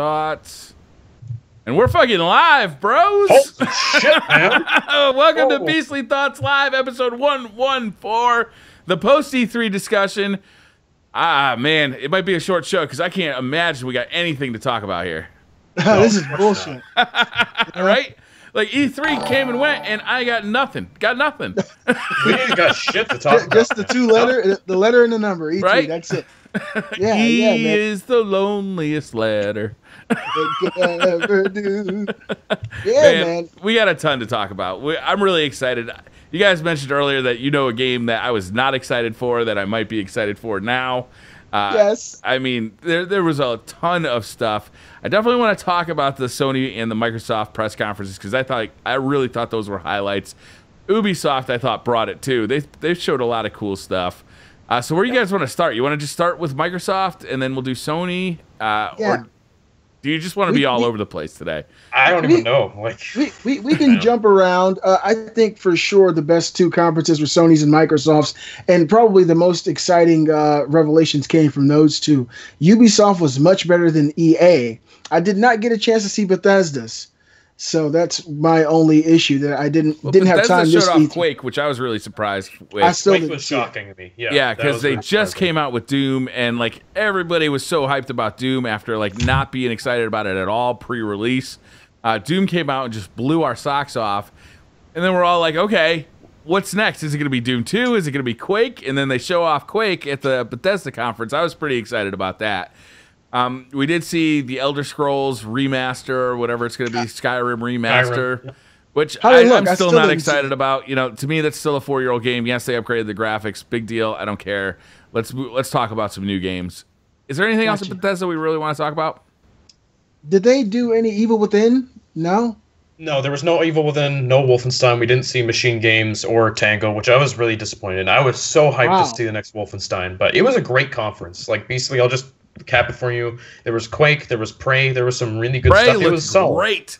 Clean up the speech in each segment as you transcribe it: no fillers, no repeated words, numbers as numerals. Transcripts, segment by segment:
thoughts. And we're fucking live, bros. Oh, shit, man. Welcome to Beastly Thoughts Live, episode 114, the post-E3 discussion. Ah, man, it might be a short show because I can't imagine we got anything to talk about here. No, this is bullshit. All right? Like, E3 came and went, and I got nothing. Got nothing. We ain't got shit to talk about. Just the letter and the number. E3, right? That's it. Yeah, E yeah, man. Is the loneliest letter. Ever do. Yeah, man. We got a ton to talk about. I'm really excited. You guys mentioned earlier that you know a game that I was not excited for that I might be excited for now. Yes. I mean, there was a ton of stuff. I definitely want to talk about the Sony and the Microsoft press conferences because I really thought those were highlights. Ubisoft, I thought, brought it too. They showed a lot of cool stuff. So where do you guys want to start? You want to just start with Microsoft and then we'll do Sony? Or do you just want to be all over the place today? I don't even know. Like, we can jump around. I think for sure the best two conferences were Sony's and Microsoft's, and probably the most exciting revelations came from those two. Ubisoft was much better than EA. I did not get a chance to see Bethesda's, so that's my only issue that I didn't have time to see. Bethesda showed off Quake, which I was really surprised with. Quake was shocking to me. Yeah, because they just came out with Doom, and like everybody was so hyped about Doom after like not being excited about it at all pre-release. Doom came out and just blew our socks off, and then we're all like, okay, what's next? Is it going to be Doom 2? Is it going to be Quake? And then they show off Quake at the Bethesda conference. I was pretty excited about that. We did see the Elder Scrolls remaster, or whatever it's going to be, Skyrim remaster, which I'm still not excited about. You know, to me, that's still a 4-year-old game. Yes, they upgraded the graphics. Big deal. I don't care. Let's talk about some new games. Is there anything else at Bethesda we really want to talk about? Did they do any Evil Within? No. No, there was no Evil Within, no Wolfenstein. We didn't see Machine Games or Tango, which I was really disappointed in. I was so hyped to see the next Wolfenstein, but it was a great conference. Like, basically, I'll just cap it for you. There was Quake, there was Prey, there was some really good stuff. It was solid. Great.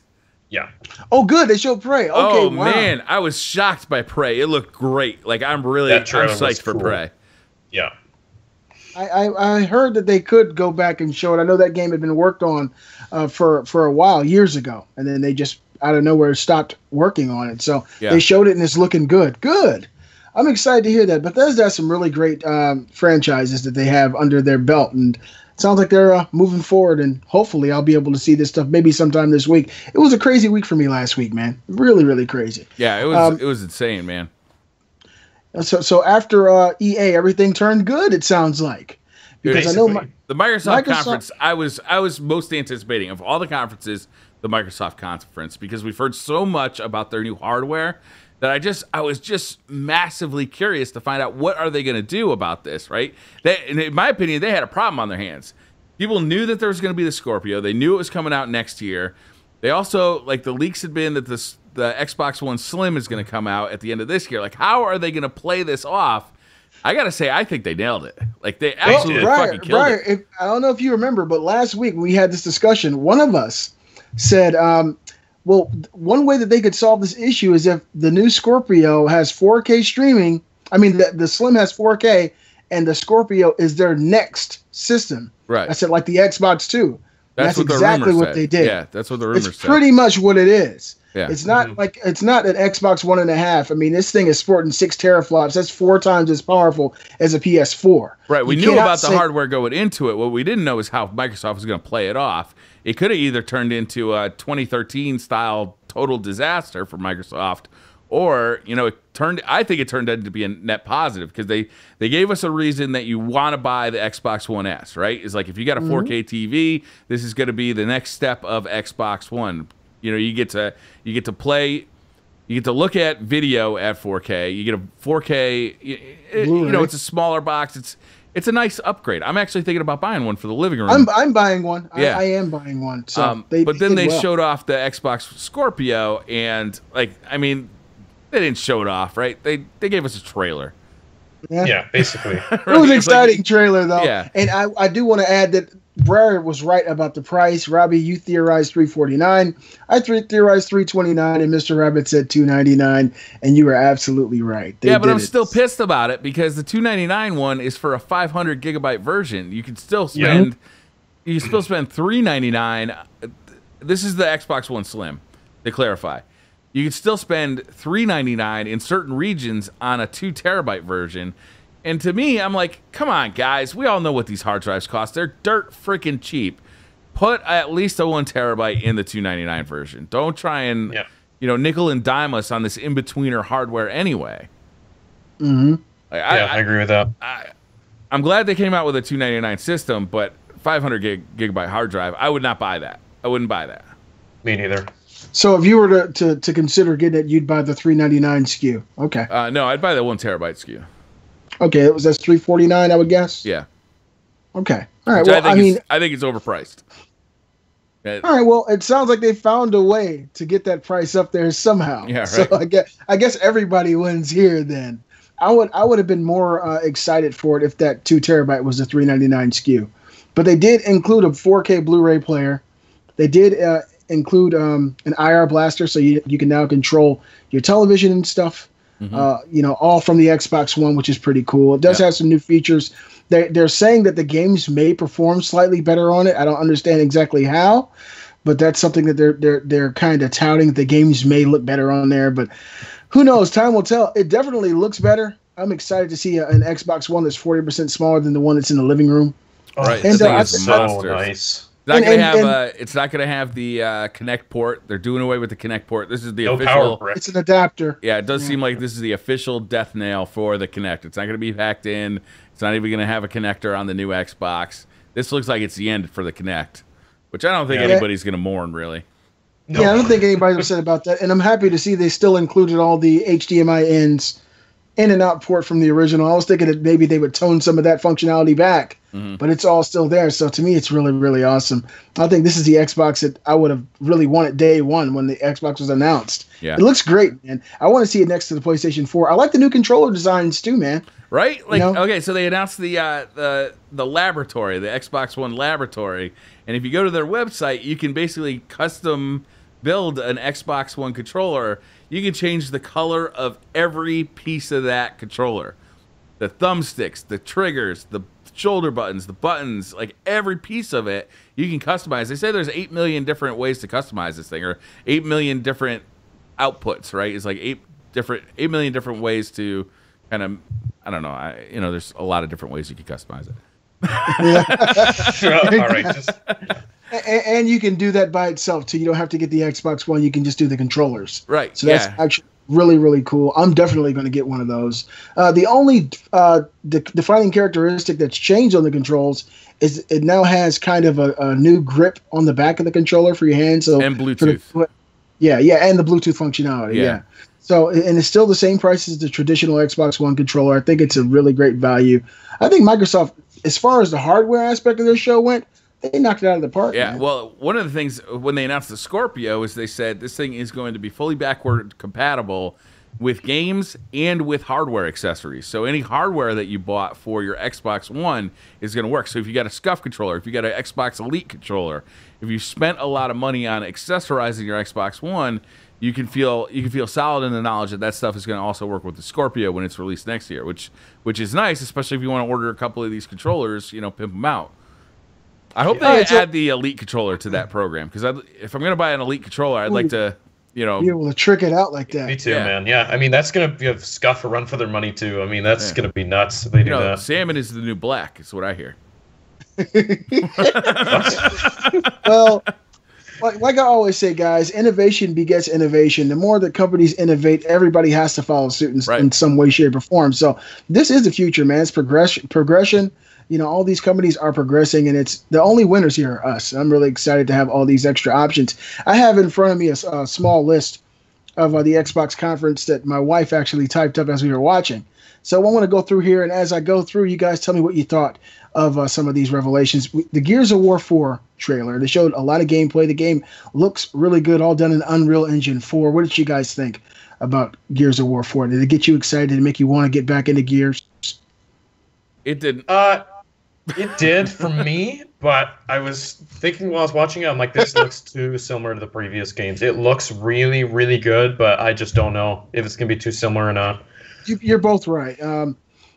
Yeah. Oh, good. They showed Prey. Okay, oh, man. I was shocked by Prey. It looked great. Like, I'm psyched for Prey. Yeah. I heard that they could go back and show it. I know that game had been worked on for a while, years ago, and then they just, out of nowhere, stopped working on it. So they showed it, and it's looking good. Good. I'm excited to hear that. Bethesda has some really great franchises that they have under their belt, and sounds like they're moving forward, and hopefully I'll be able to see this stuff maybe sometime this week. It was a crazy week for me last week, man. Really, really crazy. Yeah, it was insane, man. So after EA, everything turned good, it sounds like. Because basically, I know the Microsoft conference, I was most anticipating of all the conferences, the Microsoft conference, because we've heard so much about their new hardware that I was just massively curious to find out what are they going to do about this, right? In my opinion, they had a problem on their hands. People knew that there was going to be the Scorpio. They knew it was coming out next year. They also, like, the leaks had been that the Xbox One Slim is going to come out at the end of this year. Like, how are they going to play this off? I got to say, I think they nailed it. Like, they absolutely fucking killed it. I don't know if you remember, but last week we had this discussion. One of us said, well, one way that they could solve this issue is if the new Scorpio has 4K streaming. I mean, the Slim has 4K, and the Scorpio is their next system. Right. I said, like the Xbox 2. That's exactly what they did. Yeah, that's what the rumors said. It's pretty much what it is. Yeah. It's not like it's not an Xbox 1.5. I mean, this thing is sporting 6 teraflops. That's 4 times as powerful as a PS4. Right. We knew about the hardware going into it. What we didn't know is how Microsoft was going to play it off. It could have either turned into a 2013 style total disaster for Microsoft, or, you know, it turned. I think it turned out to be a net positive because they gave us a reason that you want to buy the Xbox One S. Right? It's like if you got a 4K TV, this is going to be the next step of Xbox One. You know, you get to play, you get to look at video at 4K. You get a 4K. You know, it's a smaller box. It's a nice upgrade. I'm actually thinking about buying one for the living room. I'm buying one. Yeah. I am buying one. So they showed off the Xbox Scorpio, and like, I mean, they didn't show it off, right? They gave us a trailer. Yeah, basically. It was an exciting trailer, though. Yeah. And I do want to add that Brad was right about the price. Robbie, you theorized $349. I theorized $329, and Mr. Rabbit said $299, and you were absolutely right. Yeah, but I'm still pissed about it because the $299 one is for a 500 gigabyte version. You can still spend You still spend $399. This is the Xbox One Slim, to clarify. You can still spend $399 in certain regions on a 2 terabyte version. And to me, I'm like, come on, guys. We all know what these hard drives cost. They're dirt freaking cheap. Put at least a 1 terabyte in the $299 version. Don't try and nickel and dime us on this in-betweener hardware anyway. Mm-hmm. Like, I agree with that. I'm glad they came out with a $299 system, but 500 gigabyte hard drive, I would not buy that. I wouldn't buy that. Me neither. So if you were to consider getting it, you'd buy the $399 SKU. Okay. No, I'd buy the 1 terabyte SKU. Okay, that's $349, I would guess. Yeah. Okay. All right. Which well, I think it's overpriced. All right. Well, it sounds like they found a way to get that price up there somehow. Yeah. Right. So I guess everybody wins here then. I would have been more excited for it if that 2 terabyte was the $399 SKU, but they did include a 4K Blu-ray player. They did include an IR blaster, so you can now control your television and stuff. Mm-hmm. All from the Xbox One, which is pretty cool. It does have some new features. They're saying that the games may perform slightly better on it. I don't understand exactly how, but that's something that they're kind of touting. The games may look better on there, but who knows? Time will tell. It definitely looks better. I'm excited to see an Xbox One that's 40% smaller than the one that's in the living room. All right, and it's so nice. It's not going to have the Connect port. They're doing away with the Connect port. This is the official. It's an adapter. Yeah, it does seem like this is the official death nail for the Connect. It's not going to be hacked in. It's not even going to have a connector on the new Xbox. This looks like it's the end for the Connect, which I don't think anybody's going to mourn, really. No. Yeah, I don't think anybody's upset about that. And I'm happy to see they still included all the HDMI ends, in and out port from the original. I was thinking that maybe they would tone some of that functionality back, but it's all still there. So to me, it's really, really awesome. I think this is the Xbox that I would have really wanted day one when the Xbox was announced. Yeah. It looks great, man. I want to see it next to the PlayStation 4. I like the new controller designs too, man. Right? Like, okay, so they announced the laboratory, the Xbox One laboratory. And if you go to their website, you can basically custom build an Xbox One controller. You can change the color of every piece of that controller. The thumbsticks, the triggers, the shoulder buttons, the buttons, like every piece of it, you can customize. They say there's 8 million different ways to customize this thing, or 8 million different outputs, right? It's like 8 million different ways to kind of, I don't know, there's a lot of different ways you can customize it. All right, and you can do that by itself too. You don't have to get the Xbox One. You can just do the controllers. Right. So that's actually really, really cool. I'm definitely going to get one of those. The only defining characteristic that's changed on the controls is it now has kind of a new grip on the back of the controller for your hand. So and Bluetooth. And the Bluetooth functionality. Yeah. So, and it's still the same price as the traditional Xbox One controller. I think it's a really great value. I think Microsoft, as far as the hardware aspect of their show went, they knocked it out of the park. Yeah, man. Well, one of the things when they announced the Scorpio is they said this thing is going to be fully backward compatible with games and with hardware accessories. So any hardware that you bought for your Xbox One is going to work. So if you got a SCUF controller, if you got an Xbox Elite controller, if you spent a lot of money on accessorizing your Xbox One, you can feel solid in the knowledge that stuff is going to also work with the Scorpio when it's released next year, which is nice, especially if you want to order a couple of these controllers, pimp them out. I hope they add the Elite controller to that program, because if I'm going to buy an Elite controller, I'd like to, be able to trick it out like that. Me too, man. Yeah, I mean, that's going to give SCUF a run for their money too. I mean, that's going to be nuts if they do that. Salmon is the new black, is what I hear. Well, like I always say, guys, innovation begets innovation. The more that companies innovate, everybody has to follow suit in some way, shape, or form. So this is the future, man. It's progression. All these companies are progressing, and it's the only winners here are us. I'm really excited to have all these extra options. I have in front of me a small list of the Xbox conference that my wife actually typed up as we were watching. So I want to go through here, and as I go through, you guys tell me what you thought of some of these revelations. The Gears of War 4 trailer, they showed a lot of gameplay. The game looks really good, all done in Unreal Engine 4. What did you guys think about Gears of War 4? Did it get you excited? Did it make you want to get back into Gears? It didn't. It did for me, but I was thinking while I was watching it, I'm like, this looks too similar to the previous games. It looks really, really good, but I just don't know if it's going to be too similar or not. You're both right.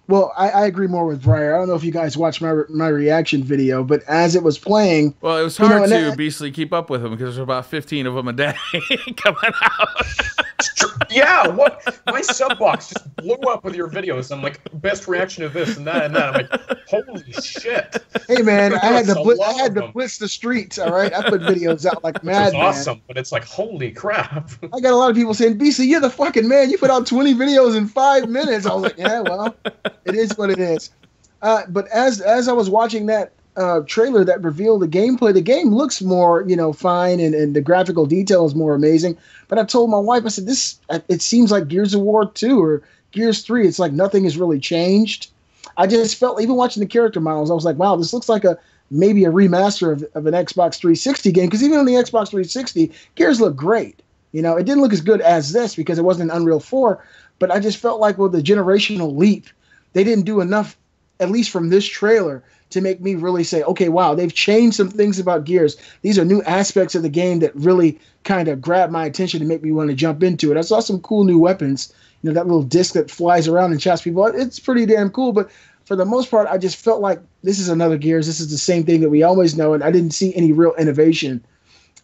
Well, I agree more with Briar. I don't know if you guys watched my reaction video, but as it was playing... Well, it was hard to beastly keep up with them because there's about 15 of them a day coming out. Yeah, what? My sub box just blew up with your videos. I'm like, best reaction to this and that and that. I'm like, holy shit. Hey, man, I had to blitz the streets, all right? I put videos out like mad, man. It's awesome, but it's like, holy crap. I got a lot of people saying, BC, you're the fucking man. You put out 20 videos in 5 minutes. I was like, yeah, well... It is what it is. But as I was watching that trailer that revealed the gameplay, the game looks more, you know, fine, and the graphical detail is more amazing. But I told my wife, I said, it seems like Gears of War 2 or Gears 3. It's like nothing has really changed. I just felt, even watching the character models, I was like, wow, this looks like maybe a remaster of an Xbox 360 game. Because even on the Xbox 360, Gears looked great. You know, it didn't look as good as this because it wasn't Unreal 4. But I just felt like, well, the generational leap, they didn't do enough, at least from this trailer, to make me really say, okay, wow, they've changed some things about Gears. These are new aspects of the game that really kind of grabbed my attention and make me want to jump into it. I saw some cool new weapons, you know, that little disc that flies around and chops people out. It's pretty damn cool, but for the most part, I just felt like this is another Gears. This is the same thing that we always know, and I didn't see any real innovation.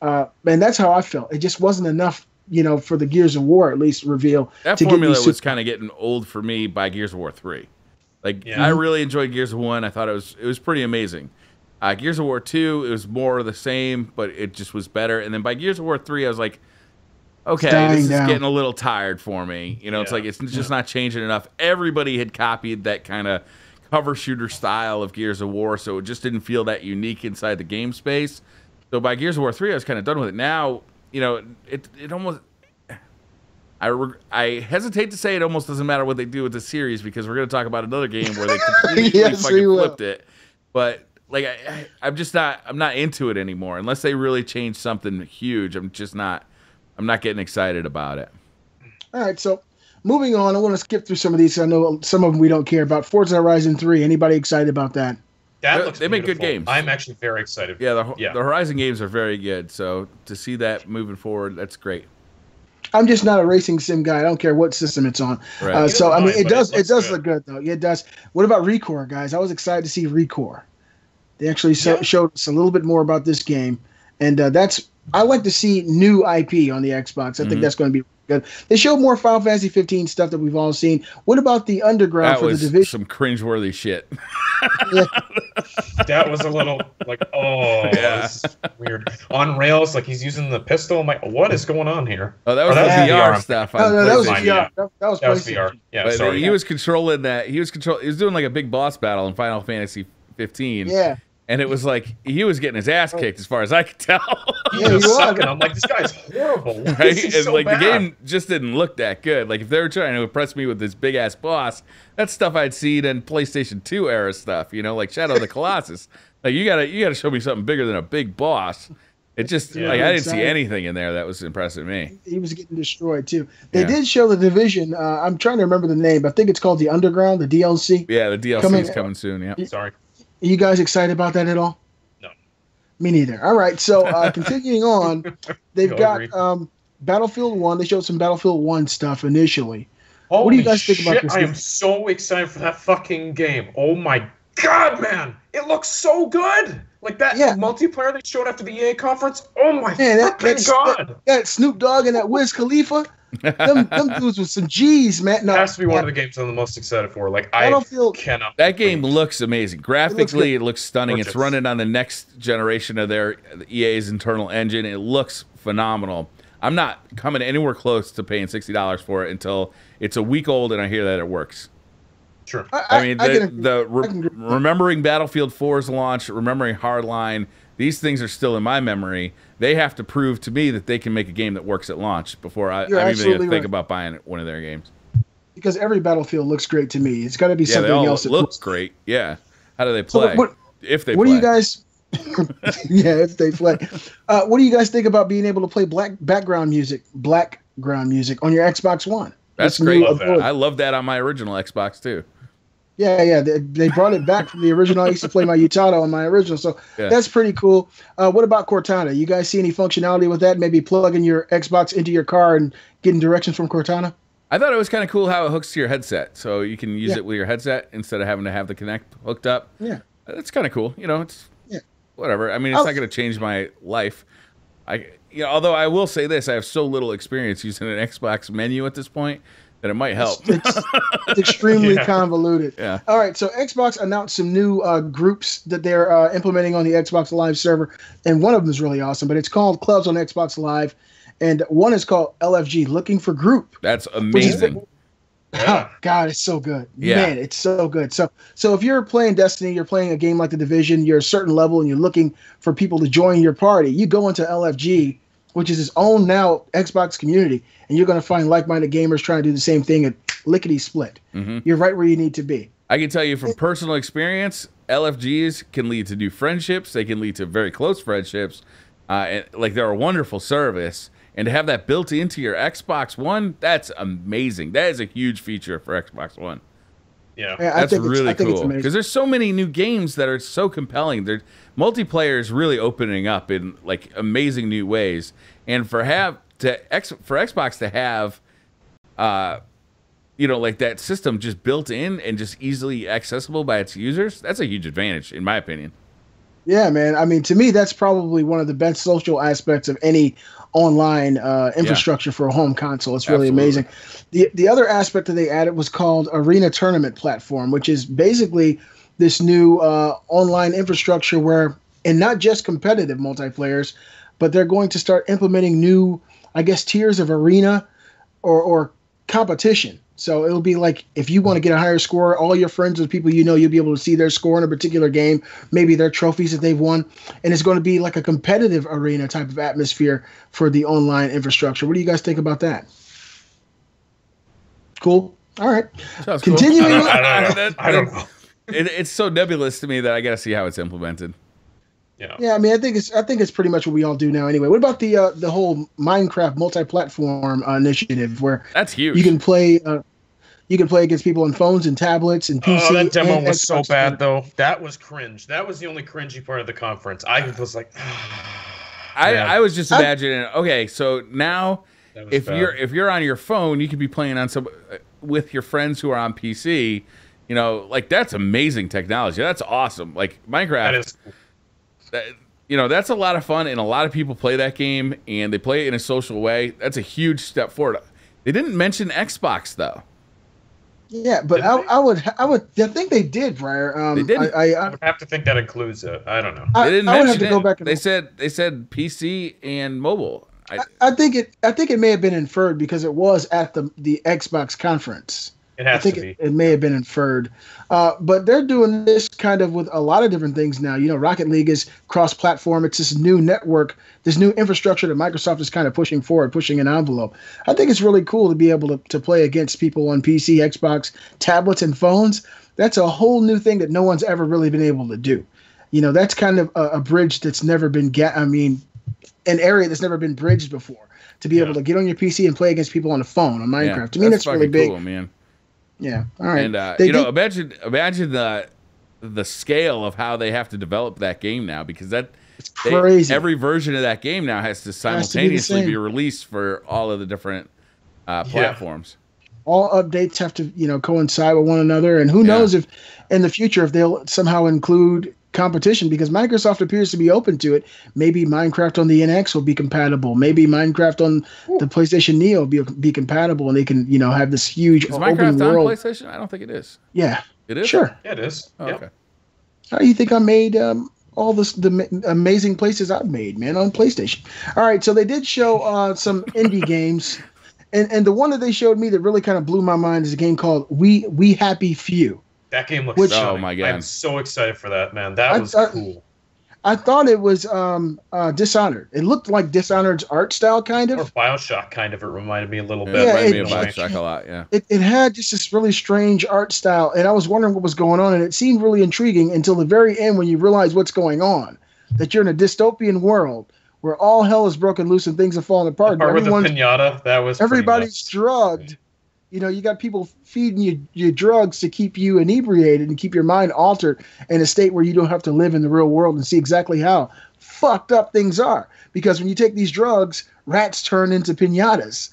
And that's how I felt. It just wasn't enough, you know, for the Gears of War, at least, reveal. That formula was kind of getting old for me by Gears of War 3. Like, yeah. I really enjoyed Gears of 1. I thought it was pretty amazing. Gears of War 2, it was more of the same, but it just was better. And then by Gears of War 3, I was like, okay, this is getting a little tired for me. You know, yeah. It's like it's just not changing enough. Everybody had copied that kind of cover shooter style of Gears of War, so it just didn't feel that unique inside the game space. So by Gears of War 3, I was kind of done with it. Now, you know, it almost... I hesitate to say it almost doesn't matter what they do with the series because we're going to talk about another game where they completely fucking flipped it. But like, I'm just not, I'm not into it anymore unless they really change something huge. I'm just not, I'm not getting excited about it. All right, so moving on, I want to skip through some of these. I know some of them we don't care about. Forza Horizon 3. Anybody excited about that? They make good games. I'm actually very excited. Yeah, the Horizon games are very good. So to see that moving forward, that's great. I'm just not a racing sim guy. I don't care what system it's on. Right. So I mean, it does look good though. Yeah, it does. What about Recore, guys? I was excited to see Recore. They actually showed us a little bit more about this game, and I like to see new IP on the Xbox. I think that's going to be good. They showed more Final Fantasy 15 stuff that we've all seen. What about the Underground for the Division? Some cringeworthy shit. Yeah. That was a little like, oh, yeah. This is weird. On rails, like he's using the pistol. I'm like, what is going on here? Oh, that was VR stuff. No, that was VR. That was VR. Yeah, but sorry. He was controlling that. He was doing like a big boss battle in Final Fantasy 15. Yeah. And it was like he was getting his ass kicked, as far as I could tell. Yeah, he was sucking. I'm like, this guy's horrible. Right? And so like bad. The game just didn't look that good. Like if they were trying to impress me with this big ass boss, that's stuff I'd seen in PlayStation 2 era stuff. You know, like Shadow of the Colossus. Like you gotta show me something bigger than a big boss. It just like I didn't see anything in there that was impressing me. He was getting destroyed too. They did show The Division. I'm trying to remember the name. I think it's called the Underground, the DLC. Yeah, the DLC is coming soon. Yeah, sorry. Are you guys excited about that at all? No. Me neither. All right, so continuing on, they've got Battlefield 1. They showed some Battlefield 1 stuff initially. Holy what do you guys think about this game? I am so excited for that fucking game. Oh, my God, man. It looks so good. Like that multiplayer they showed after the EA conference. Oh, my fucking God. That Snoop Dogg and that Wiz Khalifa. them dudes with some G's, man. No, it has to be one of the games I'm the most excited for. Like I cannot. That game looks amazing. Graphically, it looks stunning. Gorgeous. It's running on the next generation of their EA's internal engine. It looks phenomenal. I'm not coming anywhere close to paying $60 for it until it's a week old and I hear that it works. Sure. I mean, remembering Battlefield 4's launch, remembering Hardline. These things are still in my memory. They have to prove to me that they can make a game that works at launch before I'm even going to think about buying one of their games. Because every Battlefield looks great to me. It's got to be something else that looks great. Yeah. How do they play? So what do you guys? Yeah, if they play. What do you guys think about being able to play black background music on your Xbox One? That's great. I love that on my original Xbox too. Yeah, yeah, they brought it back from the original. I used to play my Utada on my original, so that's pretty cool. What about Cortana? You guys see any functionality with that? Maybe plugging your Xbox into your car and getting directions from Cortana? I thought it was kind of cool how it hooks to your headset, so you can use it with your headset instead of having to have the Kinect hooked up. Yeah, that's kind of cool. You know, it's whatever. I mean, it's not going to change my life. You know, although I will say this, I have so little experience using an Xbox menu at this point that it might help. It's extremely convoluted. Yeah. All right, so Xbox announced some new groups that they're implementing on the Xbox Live server, and one of them is really awesome, but it's called Clubs on Xbox Live, and one is called LFG, Looking for Group. That's amazing. Yeah. Oh, God, it's so good. Yeah. Man, it's so good. So if you're playing Destiny, you're playing a game like The Division, you're a certain level, and you're looking for people to join your party, you go into LFG, which is its own now Xbox community, and you're going to find like-minded gamers trying to do the same thing at lickety-split. Mm-hmm. You're right where you need to be. I can tell you from personal experience, LFGs can lead to new friendships. They can lead to very close friendships. And, like, they're a wonderful service. And to have that built into your Xbox One, that's amazing. That is a huge feature for Xbox One. Yeah, that's really cool. Because there's so many new games that are so compelling. They're, multiplayer is really opening up in like amazing new ways. And for Xbox to have, you know, like that system just built in and just easily accessible by its users, that's a huge advantage, in my opinion. Yeah, man. I mean, to me, that's probably one of the best social aspects of any online infrastructure for a home console. It's really amazing. The other aspect that they added was called Arena Tournament Platform, which is basically this new online infrastructure where, and not just competitive multiplayers, but they're going to start implementing new, I guess, tiers of arena or competition. So it'll be like if you want to get a higher score, all your friends and people you know, you'll be able to see their score in a particular game, maybe their trophies that they've won. And it's going to be like a competitive arena type of atmosphere for the online infrastructure. What do you guys think about that? Cool. All right. Sounds continuing. Cool. I don't know. It's so nebulous to me that I got to see how it's implemented. Yeah. Yeah. I mean, I think it's pretty much what we all do now anyway. What about the whole Minecraft multi-platform initiative where that's huge. You can play. You can play against people on phones and tablets and PC. Oh, that demo was so bad, though. That was cringe. That was the only cringy part of the conference. I was like, I was just imagining. Okay, so now if you're on your phone, you could be playing on with your friends who are on PC. You know, like that's amazing technology. That's awesome. Like Minecraft. That is. You know, that's a lot of fun, and a lot of people play that game, and they play it in a social way. That's a huge step forward. They didn't mention Xbox though. Yeah, but I think they did, Briar. They didn't. I would have to think that includes it. I don't know. They didn't mention it. Go back and they said PC and mobile. I think it may have been inferred because it was at the Xbox conference. I think it may have been inferred. But they're doing this kind of with a lot of different things now. You know, Rocket League is cross-platform. It's this new network, this new infrastructure that Microsoft is kind of pushing forward, pushing an envelope. I think it's really cool to be able to play against people on PC, Xbox, tablets, and phones. That's a whole new thing that no one's ever really been able to do. You know, that's kind of a bridge that's never been an area that's never been bridged before. To be able to get on your PC and play against people on a phone, on Minecraft. I mean, that's really big. Cool, man. Yeah. All right. And you know, imagine the scale of how they have to develop that game now, because it's crazy. Every version of that game now has to simultaneously be released for all of the different platforms. All updates have to, you know, coincide with one another, and who knows if in the future if they'll somehow include competition, because Microsoft appears to be open to it. Maybe Minecraft on the NX will be compatible. Maybe Minecraft on the PlayStation Neo will be compatible, and they can, you know, have this huge open world. Is Minecraft on PlayStation? I don't think it is. Yeah, it is. Sure, yeah, it is. Oh, yeah. Okay. How do you think I made all the amazing places I've made, man, on PlayStation? All right, so they did show some indie games, and the one that they showed me that really kind of blew my mind is a game called We Happy Few. That game looks stunning. Oh my God. I'm so excited for that, man. That was cool. I thought it was Dishonored. It looked like Dishonored's art style, kind of. Or Bioshock, kind of. It reminded me a little bit. Yeah, it reminded me of Bioshock a lot, yeah. It had just this really strange art style, and I was wondering what was going on, and it seemed really intriguing until the very end when you realize what's going on, that you're in a dystopian world where all hell is broken loose and things are falling apart. The part with the pinata, that was everybody's drugged. You know, you got people feeding you your drugs to keep you inebriated and keep your mind altered in a state where you don't have to live in the real world and see exactly how fucked up things are. Because when you take these drugs, rats turn into pinatas.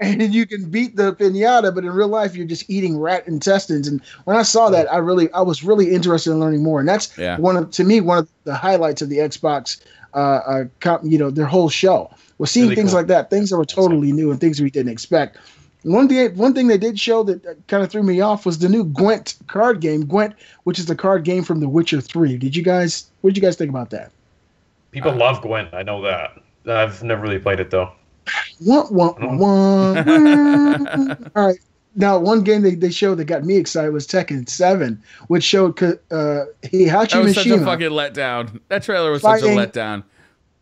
And you can beat the pinata, but in real life, you're just eating rat intestines. And when I saw that, I was really interested in learning more. And that's one of the highlights of the Xbox, their whole show was seeing really things cool. like that, things that were totally new and things we didn't expect. One thing they did show that kind of threw me off was the new Gwent card game, which is the card game from The Witcher 3. What did you guys think about that? People love Gwent. I know that. I've never really played it, though. All right. Now, one game they showed that got me excited was Tekken 7, which showed Heihachi Mishima. That was such a fucking letdown. That trailer was such a letdown.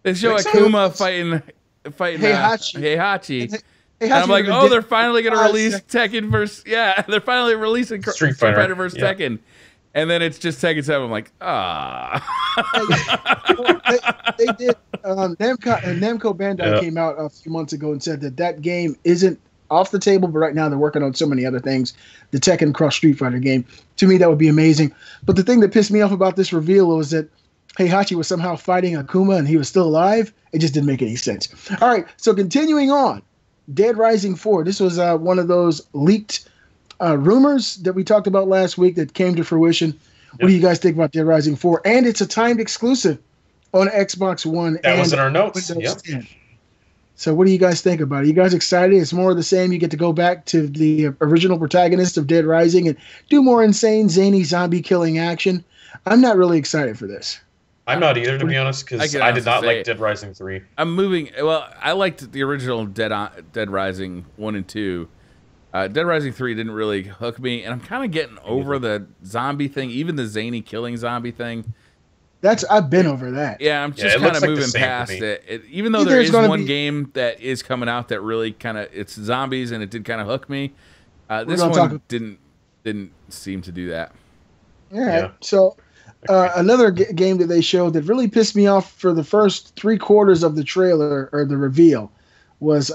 They show Akuma fighting Heihachi. And I'm like, they're finally going to release Tekken versus... Yeah, they're finally releasing Street Fighter versus Tekken. And then it's just Tekken 7. I'm like, They did... Namco Bandai came out a few months ago and said that game isn't off the table, but right now they're working on so many other things. The Tekken Cross Street Fighter game. To me, that would be amazing. But the thing that pissed me off about this reveal was that Heihachi was somehow fighting Akuma and he was still alive. It just didn't make any sense. All right, so continuing on. Dead Rising 4. This was one of those leaked rumors that we talked about last week that came to fruition. What do you guys think about Dead Rising 4? And it's a timed exclusive on Xbox One. That was in our notes. Yep. So what do you guys think about it? You guys excited? It's more of the same. You get to go back to the original protagonist of Dead Rising and do more insane, zany, zombie-killing action. I'm not really excited for this. I'm not either, to be honest, because I did not like Dead Rising 3. I'm moving. Well, I liked the original Dead Rising 1 and 2. Dead Rising 3 didn't really hook me, and I'm kind of getting over the zombie thing, even the zany killing zombie thing. I've been over that. Yeah, I'm just kind of moving past it. Even though there is one game that is coming out that really kind of it's zombies, and it did kind of hook me. This one didn't seem to do that. Yeah. So. Another game that they showed that really pissed me off for the first three quarters of the trailer or the reveal was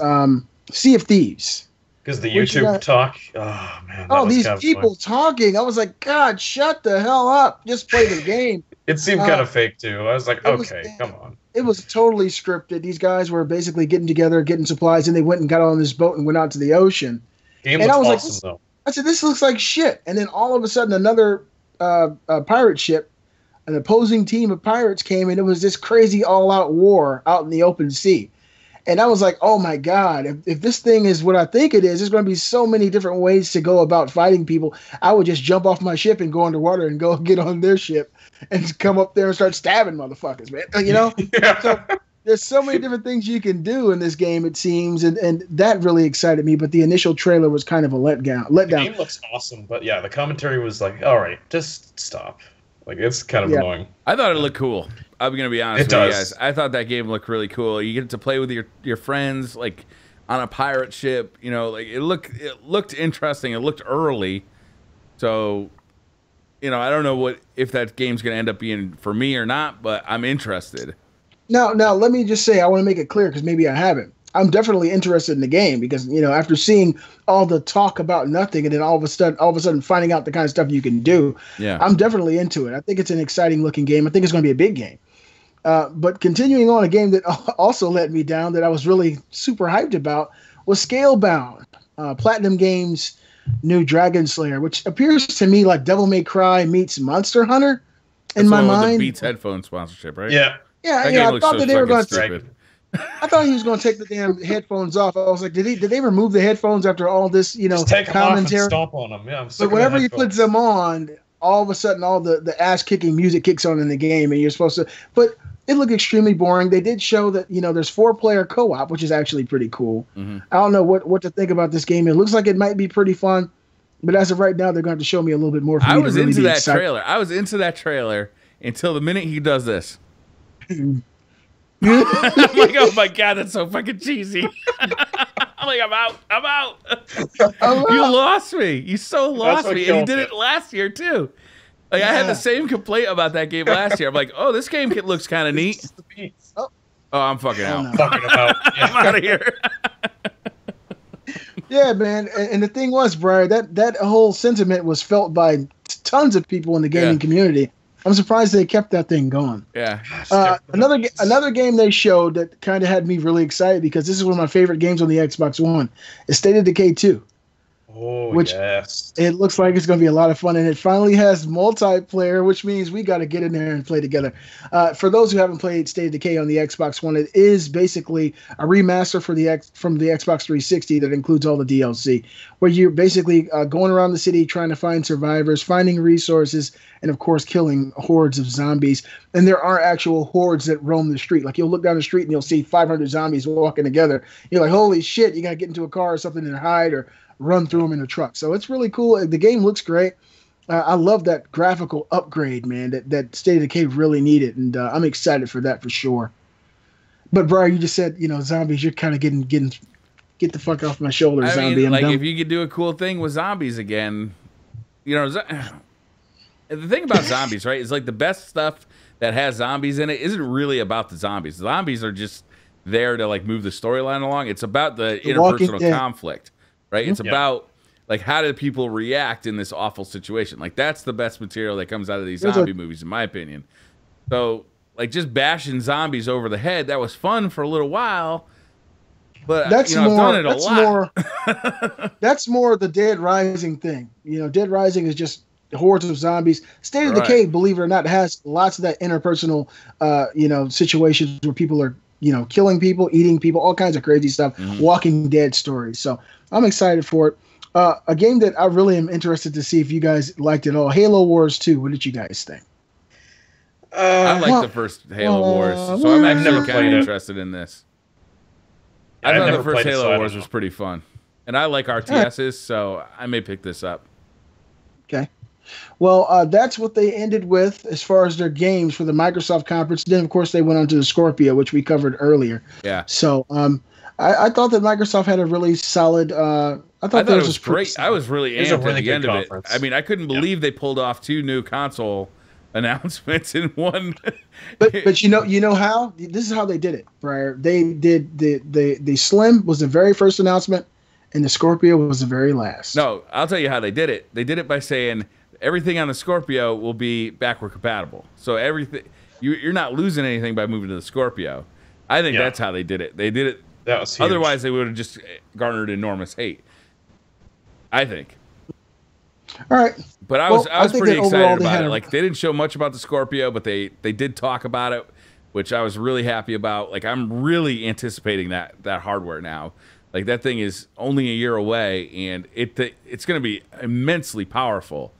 Sea of Thieves. Because the YouTube talk. Oh, man. Oh, these people talking. I was like, God, shut the hell up. Just play the game. It seemed kind of fake, too. I was like, okay, come on. It was totally scripted. These guys were basically getting together, getting supplies, and they went and got on this boat and went out to the ocean. Game was awesome, though. I said, this looks like shit. And then all of a sudden, another pirate ship. An opposing team of pirates came, and it was this crazy all-out war out in the open sea. And I was like, oh, my God, if this thing is what I think it is, there's going to be so many different ways to go about fighting people. I would just jump off my ship and go underwater and go get on their ship and come up there and start stabbing motherfuckers, man. You know? Yeah. So there's so many different things you can do in this game, it seems, and that really excited me. But the initial trailer was kind of a letdown. The game looks awesome, but, yeah, the commentary was like, all right, just stop. Like, it's kind of annoying. I thought it looked cool. I'm going to be honest with you guys. I thought that game looked really cool. You get to play with your friends, like, on a pirate ship. You know, like, it looked interesting. It looked early. So, you know, I don't know if that game's going to end up being for me or not, but I'm interested. Now, let me just say, I want to make it clear because maybe I haven't. I'm definitely interested in the game because, you know, after seeing all the talk about nothing and then all of a sudden finding out the kind of stuff you can do, I'm definitely into it. I think it's an exciting looking game. I think it's going to be a big game. But continuing on, a game that also let me down that I was really super hyped about was Scalebound, Platinum Games' new Dragon Slayer, which appears to me like Devil May Cry meets Monster Hunter in my mind. With the Beats headphone sponsorship, right? Yeah. Yeah, I thought that they were going to... I thought he was going to take the damn headphones off. I was like, did they remove the headphones after all this, you know, just take commentary? Them off and stomp on them. Yeah, I'm sick. But whenever he puts them on, all of a sudden, all the ass-kicking music kicks on in the game, and you're supposed to. But it looked extremely boring. They did show that, you know, there's 4-player co-op, which is actually pretty cool. Mm-hmm. I don't know what to think about this game. It looks like it might be pretty fun, but as of right now, they're going to show me a little bit more. I was into that trailer. I was into that trailer until the minute he does this. I'm like, oh my God, that's so fucking cheesy. I'm like, I'm out. You lost me. You so lost me. And you did it last year too. Like, I had the same complaint about that game last year. I'm like, oh, this game looks kind of neat. Oh, I'm fucking out. I'm out of here. Yeah, man. And the thing was, Briar, that whole sentiment was felt by tons of people in the gaming community. I'm surprised they kept that thing going. Yeah. Another game they showed that kind of had me really excited, because this is one of my favorite games on the Xbox One, is State of Decay 2. Oh, which yes. It looks like it's going to be a lot of fun, and it finally has multiplayer, which means we got to get in there and play together. For those who haven't played State of Decay on the Xbox One, it is basically a remaster for the from the Xbox 360 that includes all the DLC, where you're basically going around the city trying to find survivors, finding resources, and of course killing hordes of zombies. And there are actual hordes that roam the street. Like, you'll look down the street and you'll see 500 zombies walking together. You're like, holy shit, you got to get into a car or something and hide or run through them in a truck. So it's really cool. The game looks great. I love that graphical upgrade, man, that State of Decay really needed, and I'm excited for that for sure. But, Brian, you just said, you know, zombies, you're kind of get the fuck off my shoulder, zombie. I mean, like, if you could do a cool thing with zombies again, you know, the thing about zombies, right, is, like, the best stuff that has zombies in it isn't really about the zombies. The zombies are just there to, like, move the storyline along. It's about the interpersonal conflict. Right? It's about, like, how do people react in this awful situation? Like, that's the best material that comes out of these zombie movies, in my opinion. So, like, just bashing zombies over the head, that was fun for a little while. But, that's, you know, more, I've done it a lot. That's more the Dead Rising thing. You know, Dead Rising is just hordes of zombies. State of Decay, believe it or not, has lots of that interpersonal, you know, situations where people are, you know, killing people, eating people, all kinds of crazy stuff, Walking Dead stories. So I'm excited for it. A game that I really am interested to see if you guys liked at all, Halo Wars 2. What did you guys think? I liked the first Halo Wars, so I'm actually kind of interested in this. Yeah, I thought the first Halo Wars was pretty fun. And I like RTSs, so I may pick this up. Okay. Well, that's what they ended with as far as their games for the Microsoft conference. Then, of course, they went on to the Scorpio, which we covered earlier. Yeah. So I thought that Microsoft had a really solid I thought it was great. Solid. I was really amped at the end of it. I mean, I couldn't believe they pulled off two new console announcements in one. but you know how? This is how they did it, Briar. They did the Slim was the very first announcement, and the Scorpio was the very last. No, I'll tell you how they did it. They did it by saying everything on the Scorpio will be backward compatible. So everything, you're not losing anything by moving to the Scorpio. I think that's how they did it. They did it. That was huge. Otherwise, they would have just garnered enormous hate, I think. All right. But I was pretty excited about it. Like, they didn't show much about the Scorpio, but they did talk about it, which I was really happy about. Like, I'm really anticipating that hardware now. Like, that thing is only a year away, and it's going to be immensely powerful.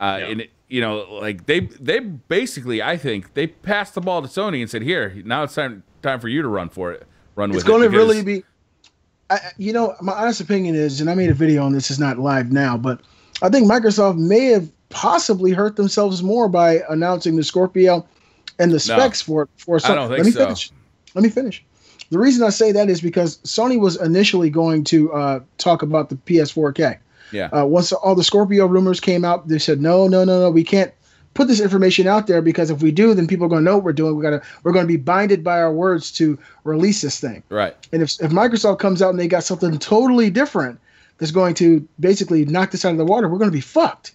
And it, you know, like they basically, I think they passed the ball to Sony and said, "Here, now it's time for you to run for it, run with it." It's going to really be, you know, my honest opinion is, and I made a video on this. It's not live now, but I think Microsoft may have possibly hurt themselves more by announcing the Scorpio and the specs for it. I don't think so. Let me finish. The reason I say that is because Sony was initially going to talk about the PS4K. Yeah. Once all the Scorpio rumors came out, they said, no, we can't put this information out there, because if we do, then people are going to know what we're doing. We're going to be binded by our words to release this thing. Right. And if Microsoft comes out and they got something totally different that's going to basically knock this out of the water, we're going to be fucked.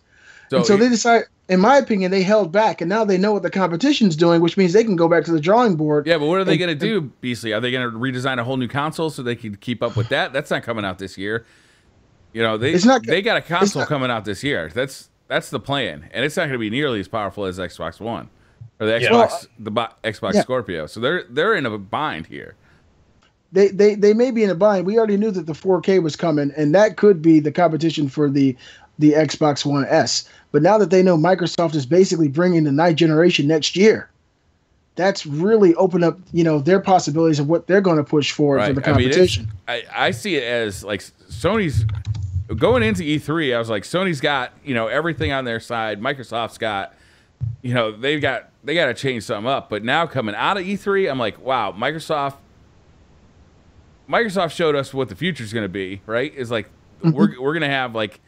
So they decide, in my opinion, they held back, and now they know what the competition's doing, which means they can go back to the drawing board. Yeah, but what are they going to do, Beasley? Are they going to redesign a whole new console so they can keep up with that? That's not coming out this year. You know, they got a console coming out this year. That's the plan, and it's not going to be nearly as powerful as Xbox One or the Xbox Scorpio. So they're in a bind here. They may be in a bind. We already knew that the 4K was coming, and that could be the competition for the Xbox One S. But now that they know Microsoft is basically bringing the ninth generation next year, that's really opened up, you know, their possibilities of what they're going to push for the competition. I mean, I see it as like Sony's. Going into E3, I was like, Sony's got, you know, everything on their side. Microsoft's got, you know, they got to change something up. But now coming out of E3, I'm like, wow, Microsoft showed us what the future's going to be, right? Is like we're going to have, like,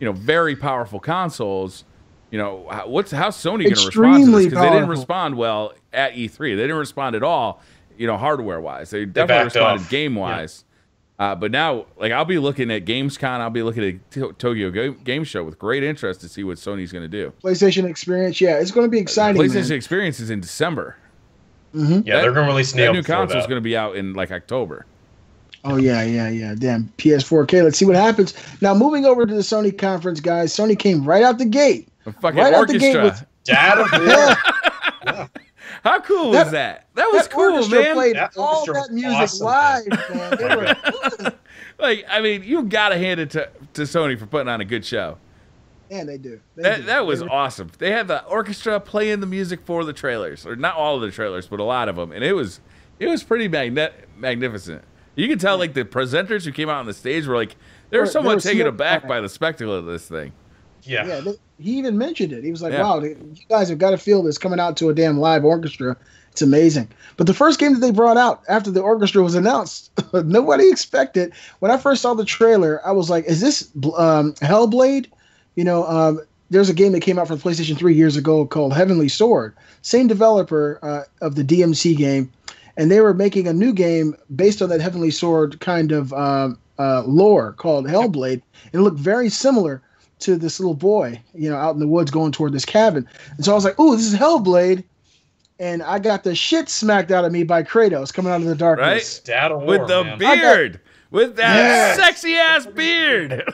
you know, very powerful consoles. You know, how's Sony going to respond to this? Because they didn't respond well at E3. They didn't respond at all, you know, hardware wise. They definitely responded game wise. But now, like, I'll be looking at Gamescom, I'll be looking at Tokyo Game Show with great interest to see what Sony's going to do. PlayStation Experience, yeah, it's going to be exciting. PlayStation Experience is in December. Mm-hmm. Yeah, they're going to release that new console is going to be out in like October. Oh yeah, yeah, yeah. Damn, PS4K. Let's see what happens. Now moving over to the Sony conference, guys. Sony came right out the gate. A fucking right orchestra. Out the gate with... yeah. How cool was that? That was cool, man. Played that all that music awesome, live, man. They were cool. Like, I mean, you gotta hand it to Sony for putting on a good show. Yeah, they do. That was awesome. They had the orchestra playing the music for the trailers, or not all of the trailers, but a lot of them, and it was pretty magnificent. You could tell, like, the presenters who came out on the stage were like, they were somewhat taken aback by the spectacle of this thing. Yeah. Yeah. He even mentioned it. He was like, wow, you guys have got to feel this coming out to a damn live orchestra. It's amazing. But the first game that they brought out after the orchestra was announced, nobody expected. When I first saw the trailer, I was like, is this Hellblade? You know, there's a game that came out for PlayStation 3 years ago called Heavenly Sword. Same developer of the DMC game. And they were making a new game based on that Heavenly Sword kind of lore called Hellblade. And it looked very similar to this little boy, you know, out in the woods going toward this cabin. And so I was like, ooh, this is Hellblade. And I got the shit smacked out of me by Kratos coming out of the darkness. Right? With the beard. With that sexy-ass beard.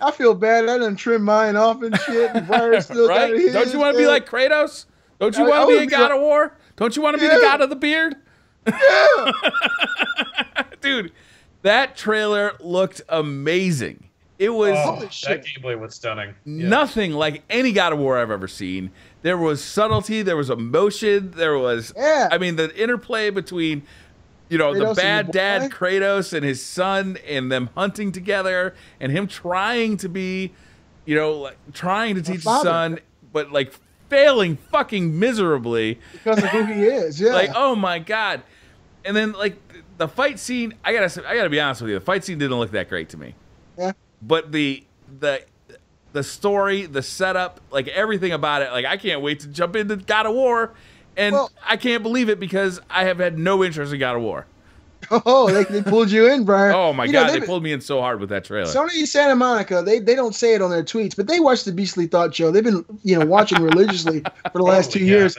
I feel bad. I done trimmed mine off and shit. And Briar's still got his. Don't you want to be like Kratos? Don't you want to be a God of War? Don't you want to be the God of the beard? Yeah. Dude, that trailer looked amazing. It was that gameplay was stunning. Nothing like any God of War I've ever seen. There was subtlety. There was emotion. There was, I mean, the interplay between, you know, Kratos, the bad dad Kratos and his son, and them hunting together, and him trying to be, you know, like, trying to teach his son, but like failing fucking miserably because of who he is. Yeah. Like, oh my God. And then like the fight scene, I gotta be honest with you, the fight scene didn't look that great to me. Yeah. But the story, the setup, like everything about it, like I can't wait to jump into God of War. And I can't believe it because I have had no interest in God of War. Oh, they pulled you in, Brian. Oh, my God. They pulled me in so hard with that trailer. Sony Santa Monica, they don't say it on their tweets, but they watch the Beastly Thought show. They've been, you know, watching religiously for the last 2 years.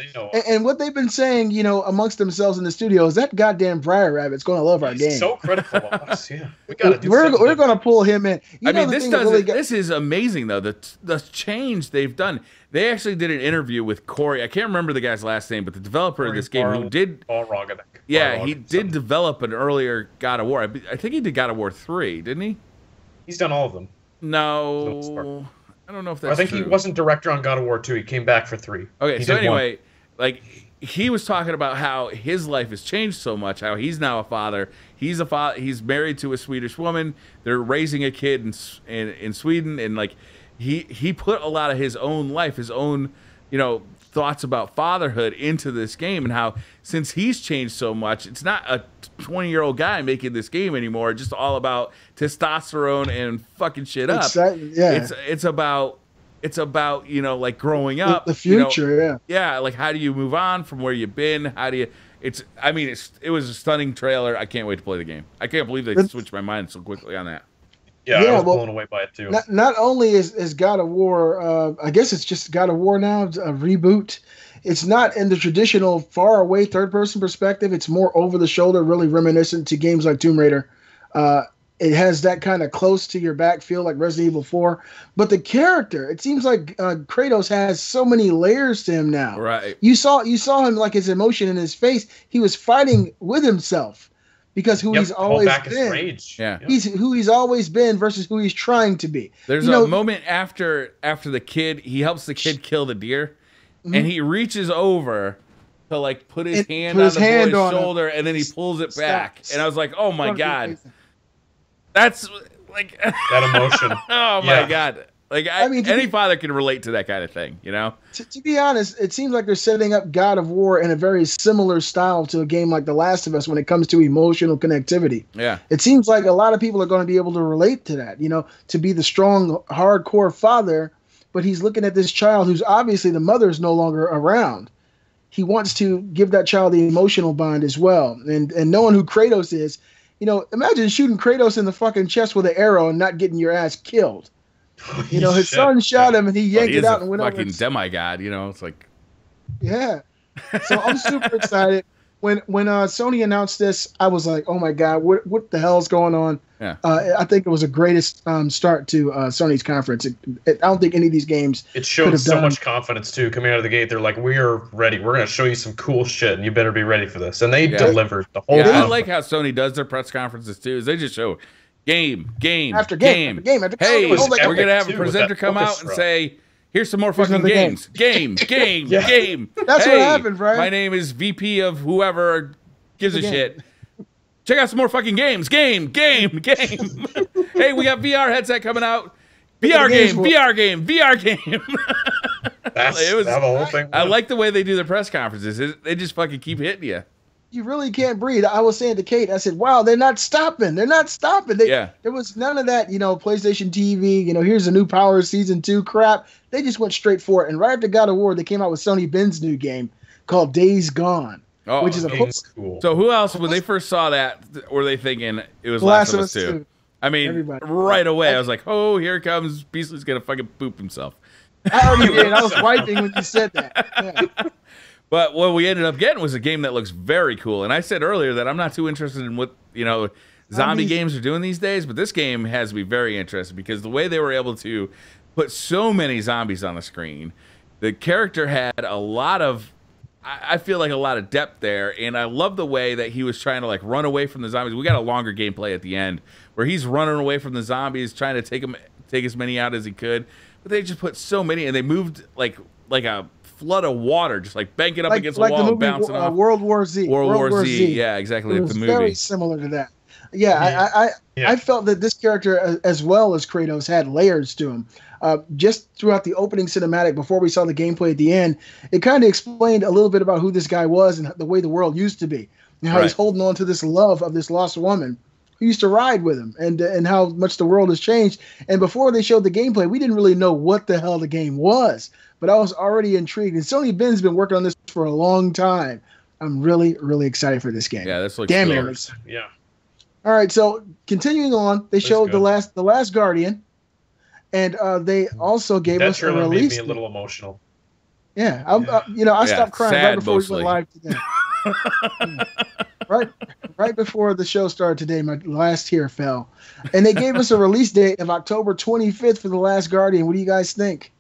And what they've been saying, you know, amongst themselves in the studio is that goddamn Briar Rabbit's going to love our game. So critical of us, yeah. We gotta do we're going to pull him in. You I mean, this is amazing, though, the change they've done. They actually did an interview with Corey. I can't remember the guy's last name, but the developer of this game who did... Yeah, he did develop an earlier God of War. I think he did God of War 3, didn't he? He's done all of them. No. I don't know if that's true. I think he wasn't director on God of War 2. He came back for 3. Okay, so anyway, like he was talking about how his life has changed so much, how he's now a father. He's married to a Swedish woman. They're raising a kid in Sweden, and like... He put a lot of his own life, his own, you know, thoughts about fatherhood into this game, and how since he's changed so much, it's not a 20-year-old guy making this game anymore. Just all about testosterone and fucking shit up. Yeah. It's about you know, like growing up, the future. You know, yeah. Like, how do you move on from where you've been? How do you? I mean, it was a stunning trailer. I can't wait to play the game. I can't believe they switched my mind so quickly on that. Yeah, I was blown away by it too. Not only is God of War, I guess it's just God of War now, a reboot. It's not in the traditional far away third person perspective. It's more over the shoulder, really reminiscent to games like Tomb Raider. It has that kind of close to your back feel like Resident Evil 4. But the character, it seems like Kratos has so many layers to him now. Right. You saw him, like his emotion in his face. He was fighting with himself. Because who he's always been, he's who he's always been versus who he's trying to be. There's a moment after the kid, he helps the kid kill the deer, and he reaches over to like put his hand on the boy's shoulder, and then he pulls it back. And I was like, oh my God, that's like that emotion. Oh my God. Like, I mean, any father can relate to that kind of thing, you know? To be honest, it seems like they're setting up God of War in a very similar style to a game like The Last of Us when it comes to emotional connectivity. Yeah. It seems like a lot of people are going to be able to relate to that, you know, to be the strong, hardcore father, but he's looking at this child who's obviously the mother's no longer around. He wants to give that child the emotional bond as well. And knowing who Kratos is, you know, imagine shooting Kratos in the fucking chest with an arrow and not getting your ass killed. You know, his son shot him and he yanked it out and went over. Fucking demigod, you know, it's like. Yeah. So I'm super excited. When Sony announced this, I was like, oh my God, what the hell's going on? Yeah. I think it was the greatest start to Sony's conference. I don't think any of these games could have done. It showed so much confidence, too. Coming out of the gate, they're like, we are ready. We're going to show you some cool shit, and you better be ready for this. And they delivered the whole conference. I like how Sony does their press conferences, too, is they just show game after game. Hey, we're going to have a presenter come out and say, here's some more fucking games. Game. That's what happened, right? My name is VP of whoever gives a shit. Check out some more fucking games. Game. Hey, we got VR headset coming out. VR game. That's that whole thing. I like the way they do their press conferences. They just fucking keep hitting you. You really can't breathe. I was saying to Kate, I said, wow, they're not stopping. There was none of that, you know, PlayStation TV, you know, here's a new Power Season 2 crap. They just went straight for it. And right after God of War, they came out with Sony Ben's new game called Days Gone, which is a cool. So who else, when they first saw that, were they thinking it was Last of Us 2? I mean, everybody. Right away, I was like, oh, here comes Beastly's going to fucking poop himself. I already did. I was wiping when you said that. Yeah. But what we ended up getting was a game that looks very cool. And I said earlier that I'm not too interested in what, you know, zombie games are doing these days. But this game has me very interested because the way they were able to put so many zombies on the screen, the character had a lot of, I feel like a lot of depth there. And I love the way that he was trying to like run away from the zombies. We got a longer gameplay at the end where he's running away from the zombies, trying to take as many out as he could. But they just put so many and they moved like a flood of water, just like banking up against a wall and bouncing off. World War Z. Yeah, exactly. It was like the movie. Very similar to that. Yeah, yeah. I felt that this character, as well as Kratos, had layers to him. Just throughout the opening cinematic, before we saw the gameplay at the end, it kind of explained a little bit about who this guy was and the way the world used to be. And how he's holding on to this love of this lost woman who used to ride with him, and how much the world has changed. And before they showed the gameplay, we didn't really know what the hell the game was. But I was already intrigued. And Sony Ben's been working on this for a long time. I'm really, really excited for this game. Yeah, this looks cool. Yeah. All right, so continuing on, they showed the last Guardian, and they also gave us a release. That made me a little emotional. Yeah, I stopped crying right before we went live today. Right before the show started today, my last tear fell. And they gave us a release date of October 25th for The Last Guardian. What do you guys think?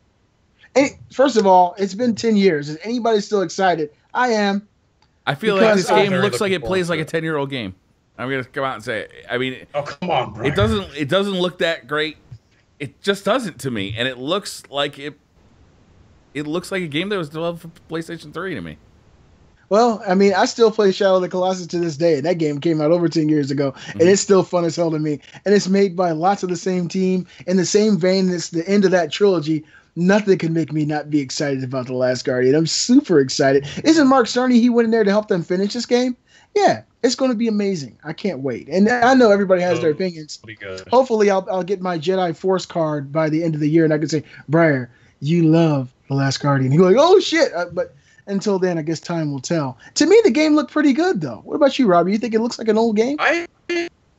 First of all, it's been 10 years. Is anybody still excited? I am. I feel like this game looks like it plays like a 10-year-old game. I'm gonna come out and say it. I mean, oh come on, Brian. It doesn't look that great. It just doesn't to me, and it looks like it looks like a game that was developed for PlayStation 3 to me. Well, I mean, I still play Shadow of the Colossus to this day. That game came out over 10 years ago, and it's still fun as hell to me. And it's made by lots of the same team in the same vein. It's the end of that trilogy. Nothing can make me not be excited about The Last Guardian. I'm super excited. Isn't Mark Cerny, he went in there to help them finish this game? Yeah, it's going to be amazing. I can't wait. And I know everybody has their opinions. Hopefully, I'll get my Jedi Force card by the end of the year, and I can say, Briar, you love The Last Guardian. He's like, oh, shit. But until then, I guess time will tell. To me, the game looked pretty good, though. What about you, Robbie? You think it looks like an old game? I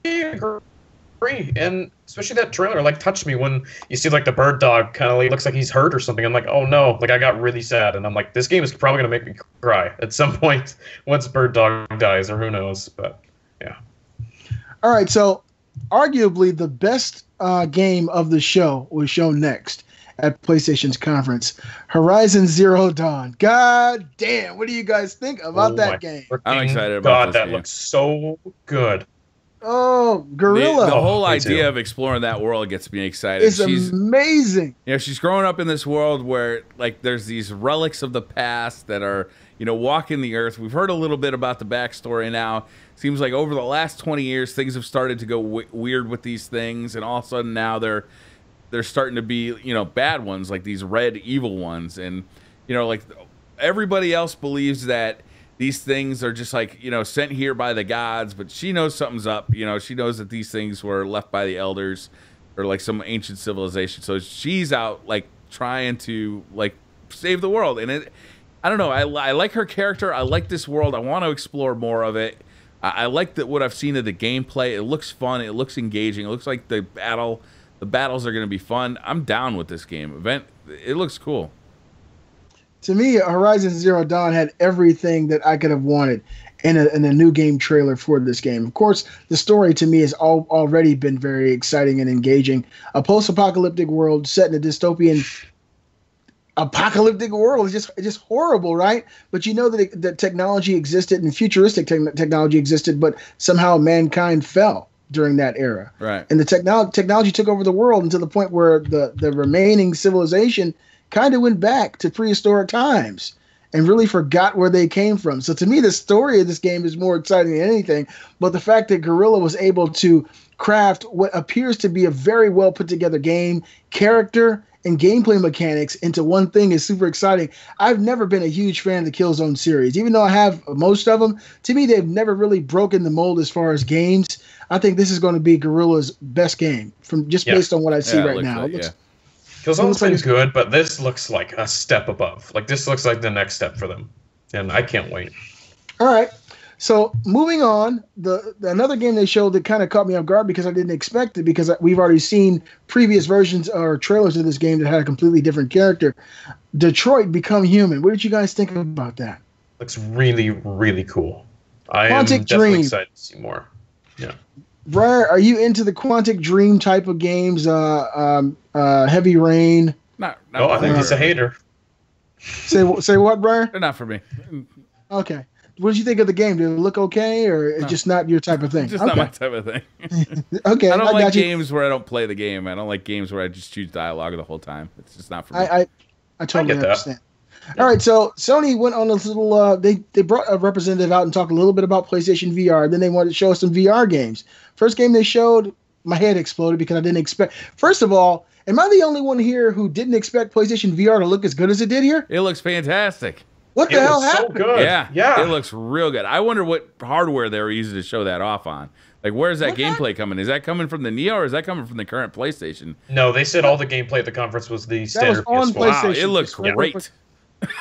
agree. And especially that trailer touched me when you see the bird dog kind of looks like he's hurt or something. I'm like, oh no, I got really sad, and I'm like, this game is probably gonna make me cry at some point once bird dog dies, or who knows. But yeah. All right, so arguably the best game of the show was shown next at PlayStation's conference, Horizon Zero Dawn. God damn, what do you guys think about that game? I'm excited about this game. That looks so good. Oh, Gorilla. The whole idea of exploring that world gets me excited. She's amazing. You know, she's growing up in this world where, there's these relics of the past that are, you know, walking the earth. We've heard a little bit about the backstory now. Seems like over the last 20 years, things have started to go weird with these things. And all of a sudden now they're starting to be, you know, bad ones, like these red evil ones. And, you know, everybody else believes that these things are just sent here by the gods, but she knows something's up. You know, she knows that these things were left by the elders or some ancient civilization. So she's out trying to save the world. And I don't know. I like her character. I like this world. I want to explore more of it. I like that what I've seen of the gameplay. It looks fun. It looks engaging. It looks like the battles are going to be fun. I'm down with this game. It looks cool. To me, Horizon Zero Dawn had everything that I could have wanted in a new game trailer for this game. Of course, the story to me has already been very exciting and engaging. A post-apocalyptic world set in a dystopian apocalyptic world is just horrible, right? But you know that technology existed and futuristic technology existed, but somehow mankind fell during that era. Right. And the technology took over the world until the point where the remaining civilization kind of went back to prehistoric times and really forgot where they came from. So to me, the story of this game is more exciting than anything, but the fact that Guerrilla was able to craft what appears to be a very well put together game, character, and gameplay mechanics into one thing is super exciting. I've never been a huge fan of the Killzone series, even though I have most of them. To me, they've never really broken the mold as far as games. I think this is going to be Guerrilla's best game from just based on what I see right now. Like, Killzone's been good, but this looks like a step above. Like, this looks like the next step for them, and I can't wait. All right, so moving on, another game they showed that kind of caught me off guard because I didn't expect it, because we've already seen previous versions or trailers of this game that had a completely different character. Detroit Become Human. What did you guys think about that? Looks really, really cool. I am definitely excited to see more. Yeah. Briar, are you into the Quantic Dream type of games? Heavy Rain? No, I think he's a hater. Say what, Briar? They're not for me. Okay. What did you think of the game? Did it look okay, or just not your type of thing? Just not my type of thing. Okay. I don't like games where I don't play the game. I don't like games where I just choose dialogue the whole time. It's just not for me. I totally understand. All right, so Sony went on a little they brought a representative out and talked a little bit about PlayStation VR. Then they wanted to show us some VR games. First game they showed, my head exploded because I didn't expect. First of all, am I the only one here who didn't expect PlayStation VR to look as good as it did here? It looks fantastic. What the hell happened? So good. Yeah, it looks real good. I wonder what hardware they were using to show that off on. Like, where's that gameplay coming? Is that coming from the Neo, or is that coming from the current PlayStation? No, they said all the gameplay at the conference was the standard PS4. Wow, it looks great.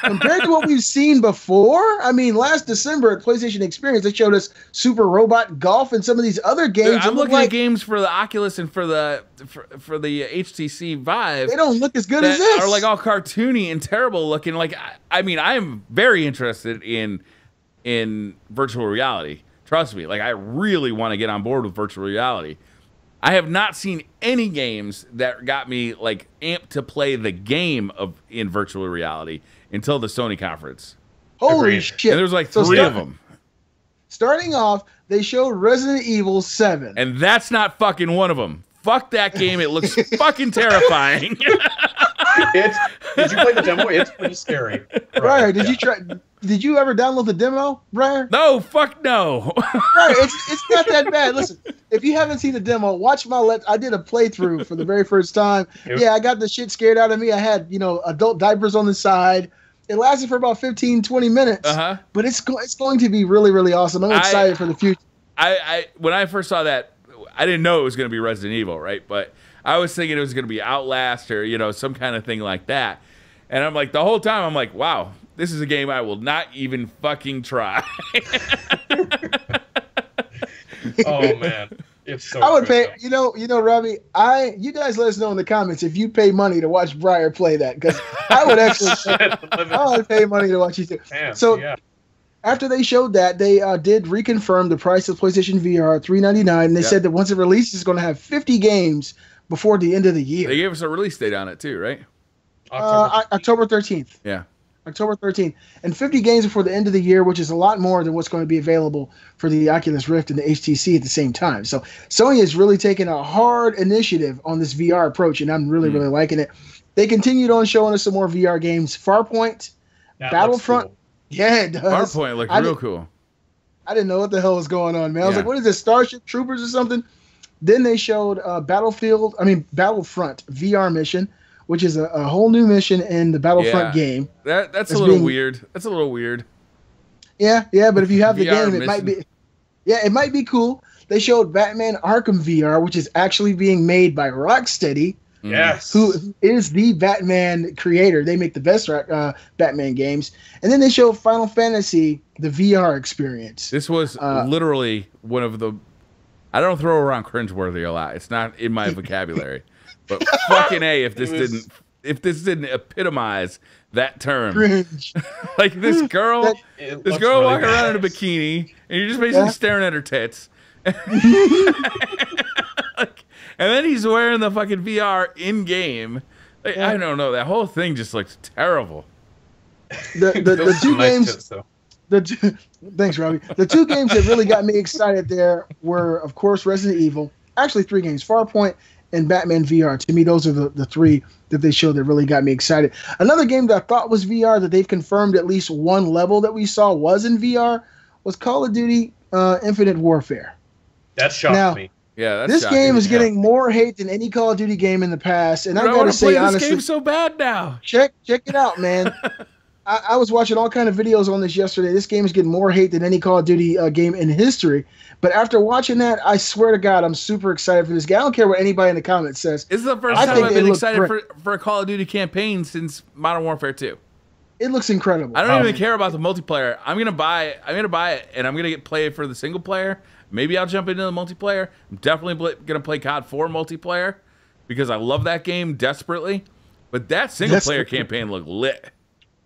Compared to what we've seen before, I mean, last December at PlayStation Experience, they showed us Super Robot Golf and some of these other games. Dude, I'm looking at games for the Oculus and for the HTC Vive. They don't look as good as this. Are like all cartoony and terrible looking. Like, I mean, I am very interested in virtual reality. Trust me, like, I really want to get on board with virtual reality. I have not seen any games that got me like amped to play the game in virtual reality until the Sony conference. Holy shit. And there's like three of them. Starting off, they showed Resident Evil 7. And that's not fucking one of them. Fuck that game. It looks fucking terrifying. Did you play the demo? It's pretty scary. Briar, did you try? Did you ever download the demo, Briar? No, fuck no. Briar, it's not that bad. Listen, if you haven't seen the demo, watch my I did a playthrough for the very first time. Yeah, I got the shit scared out of me. I had, adult diapers on the side. It lasted for about 15, 20 minutes. Uh-huh. But it's going to be really, really awesome. I'm excited for the future. When I first saw that, I didn't know it was going to be Resident Evil, right? But I was thinking it was going to be Outlast or, some kind of thing like that. And I'm like, the whole time, I'm like, wow, this is a game I will not even fucking try. Oh, man. It's so I would pay, though. Robbie, you guys let us know in the comments if you pay money to watch Briar play that, because I would actually I would pay money to watch you too. Damn, so after they showed that, they did reconfirm the price of PlayStation VR, $399, and they said that once it releases, it's going to have 50 games before the end of the year. They gave us a release date on it too, right? October 13th. Yeah. October 13th. And 50 games before the end of the year, which is a lot more than what's going to be available for the Oculus Rift and the HTC at the same time. So Sony has really taken a hard initiative on this VR approach, and I'm really, really liking it. They continued on showing us some more VR games. Farpoint, Battlefront. Cool. Yeah, it does. Farpoint looked real cool. I didn't know what the hell was going on, man. I was like, what is this, Starship Troopers or something? Then they showed Battlefront VR mission, which is a whole new mission in the Battlefront game. That's a little weird. That's a little weird. Yeah, but if you have the game, it might be cool. They showed Batman Arkham VR, which is actually being made by Rocksteady, Yes. Who is the Batman creator. They make the best Batman games. And then they show Final Fantasy, the VR experience. This was literally one of the... I don't throw around cringeworthy a lot. It's not in my vocabulary. But fucking A, if this didn't... If this didn't epitomize that term, cringe. Like this girl walking around in a bikini, and you're just basically staring at her tits. Like, and then he's wearing the fucking VR in game. Like, I don't know. That whole thing just looks terrible. The two games. Thanks, Robbie. The two games that really got me excited there were, of course, Resident Evil. Actually, three games: Farpoint and Batman VR. To me, those are the three that they showed that really got me excited. Another game that I thought was VR that they've confirmed at least one level that we saw was in VR was Call of Duty Infinite Warfare. That shocked me. Yeah, that's this game is getting more hate than any Call of Duty game in the past, and I gotta say, honestly, this game's so bad now. Check it out, man. I was watching all kind of videos on this yesterday. This game is getting more hate than any Call of Duty game in history. But after watching that, I swear to God, I'm super excited for this game. I don't care what anybody in the comments says. This is the first time I've been excited for a Call of Duty campaign since Modern Warfare 2. It looks incredible. I don't even care about the multiplayer. I'm gonna buy it, and I'm gonna play it for the single player. Maybe I'll jump into the multiplayer. I'm definitely gonna play COD 4 multiplayer because I love that game desperately. But that single player campaign looked lit.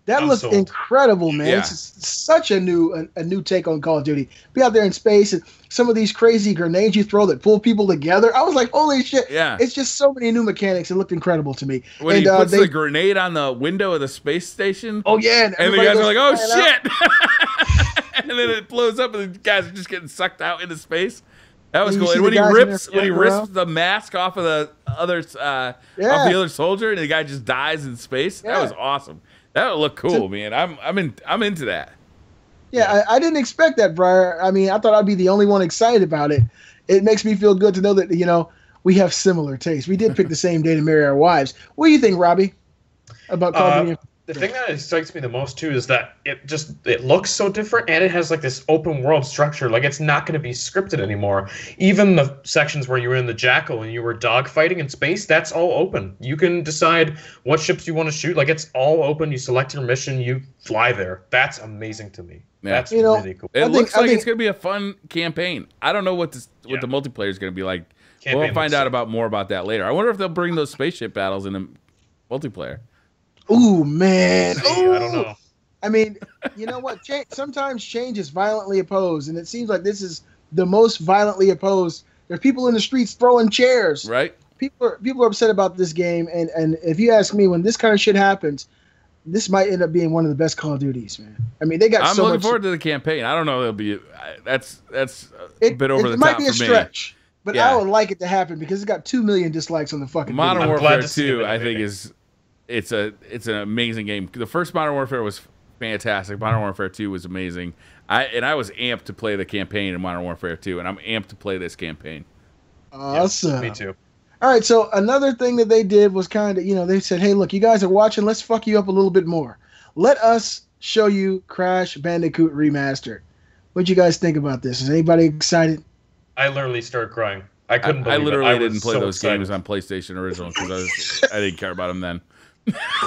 That looks incredible, man. Yeah. It's such a new take on Call of Duty. Be out there in space, and some of these crazy grenades you throw that pull people together. I was like, holy shit. Yeah. It's just so many new mechanics. It looked incredible to me. When he puts the grenade on the window of the space station. Oh, yeah. And the guys are like, oh, shit. And then it blows up, and the guys are just getting sucked out into space. That was cool. And when he rips the mask off of the other, off the other soldier, and the guy just dies in space, that was awesome. That would look cool, man. I'm into that. Yeah, I didn't expect that, Briar. I mean, I thought I'd be the only one excited about it. It makes me feel good to know that, you know, we have similar tastes. We did pick the same day to marry our wives. What do you think, Robbie, about Call of Duty? The thing that excites me the most too is that it looks so different, and it has like this open world structure. Like, it's not going to be scripted anymore. Even the sections where you were in the Jackal and you were dogfighting in space, that's all open. You can decide what ships you want to shoot. Like, it's all open. You select your mission, you fly there. That's amazing to me. Yeah. That's really cool. It looks like it's going to be a fun campaign. I don't know what the multiplayer is going to be like. We'll find out more about that later. I wonder if they'll bring those spaceship battles into multiplayer. Ooh, man. Ooh. I don't know. I mean, you know what? Sometimes change is violently opposed, and it seems like this is the most violently opposed. There are people in the streets throwing chairs. Right. People are upset about this game, and if you ask me, when this kind of shit happens, this might end up being one of the best Call of Duties, man. I mean, they got so much. I'm looking forward to the campaign. I don't know. It'll be that's a bit over the top. It might be a stretch. But I would like it to happen because it's got 2 million dislikes on the fucking Modern Warfare 2, I think, is... It's an amazing game. The first Modern Warfare was fantastic. Modern Warfare 2 was amazing. I was amped to play the campaign in Modern Warfare 2, and I'm amped to play this campaign. Awesome. Yeah, me too. All right, so another thing that they did was kind of, you know, they said, hey, look, you guys are watching. Let's fuck you up a little bit more. Let us show you Crash Bandicoot Remastered. What'd you guys think about this? Is anybody excited? I literally started crying. I couldn't believe it. I literally didn't play those games on PlayStation Original because I didn't care about them then.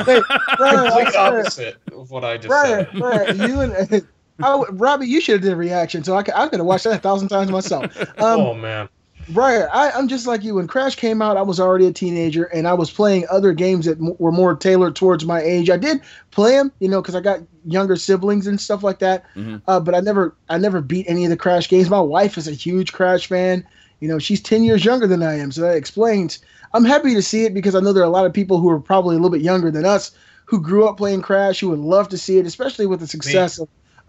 Hey, Brian, opposite of what I just said. Brian, you and Robbie, you should have did a reaction, so I could have watched that 1,000 times myself. Oh man, Brian, I'm just like you. When Crash came out, I was already a teenager, and I was playing other games that were more tailored towards my age. I did play them, you know, because I got younger siblings and stuff like that. But I never beat any of the Crash games. My wife is a huge Crash fan. You know, she's 10 years younger than I am, so that explains. I'm happy to see it because I know there are a lot of people who are probably a little bit younger than us who grew up playing Crash who would love to see it, especially with the success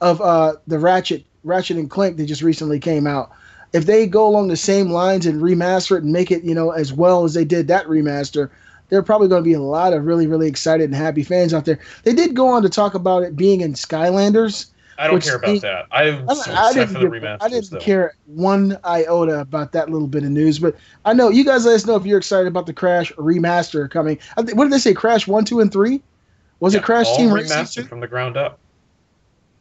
of the Ratchet and Clank that just recently came out. If they go along the same lines and remaster it and make it, you know, as well as they did that remaster, there are probably going to be a lot of really, really excited and happy fans out there. They did go on to talk about it being in Skylanders. I don't care about that. I didn't care one iota about that little bit of news, but I know you guys let us know if you're excited about the Crash remaster coming. What did they say? Crash 1, 2, and 3? Was it Crash Team Racing? All remastered from the ground up.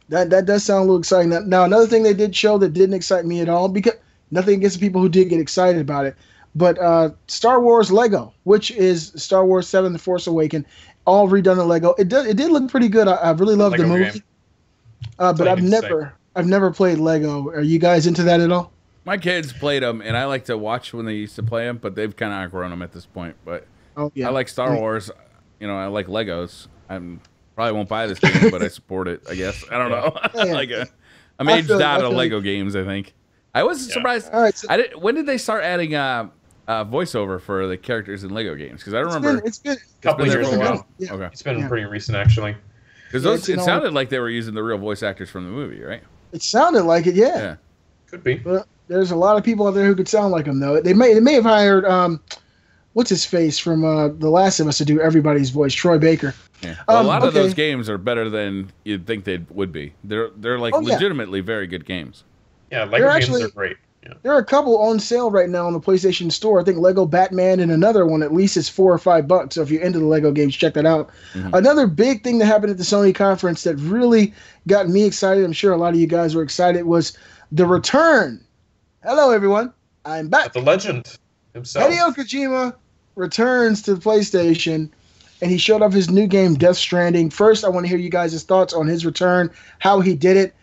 That does sound a little exciting. Now, another thing they did show that didn't excite me at all, because nothing against the people who did get excited about it, But Star Wars Lego, which is Star Wars 7: The Force Awakens, all redone in Lego. It did look pretty good. I really loved the movie. But I've never played Lego. Are you guys into that at all? My kids played them, and I like to watch when they used to play them, but they've kind of outgrown them at this point. But I like Star Wars. You know, I like Legos. I probably won't buy this game, but I support it, I guess. I don't know. Like I'm aged out of Lego games, I think. I was surprised. All right, so, when did they start adding voiceover for the characters in Lego games? Because I remember it's been a couple years ago. Yeah. Okay. It's been pretty recent, actually. Because it sounded like they were using the real voice actors from the movie, right? It sounded like it, yeah. Could be. But there's a lot of people out there who could sound like them, though. They may have hired what's his face from The Last of Us to do everybody's voice, Troy Baker. Yeah. Well, a lot of those games are better than you'd think they would be. They're like legitimately very good games. Yeah, Lego games are great. Yeah. There are a couple on sale right now on the PlayStation Store. I think Lego Batman and another one at least is $4 or $5. So if you're into the Lego games, check that out. Mm-hmm. Another big thing that happened at the Sony conference that really got me excited, I'm sure a lot of you guys were excited, was the return. Hello, everyone. I'm back. The legend himself. Hideo Kojima returns to the PlayStation, and he showed off his new game, Death Stranding. First, I want to hear you guys' thoughts on his return, how he did it.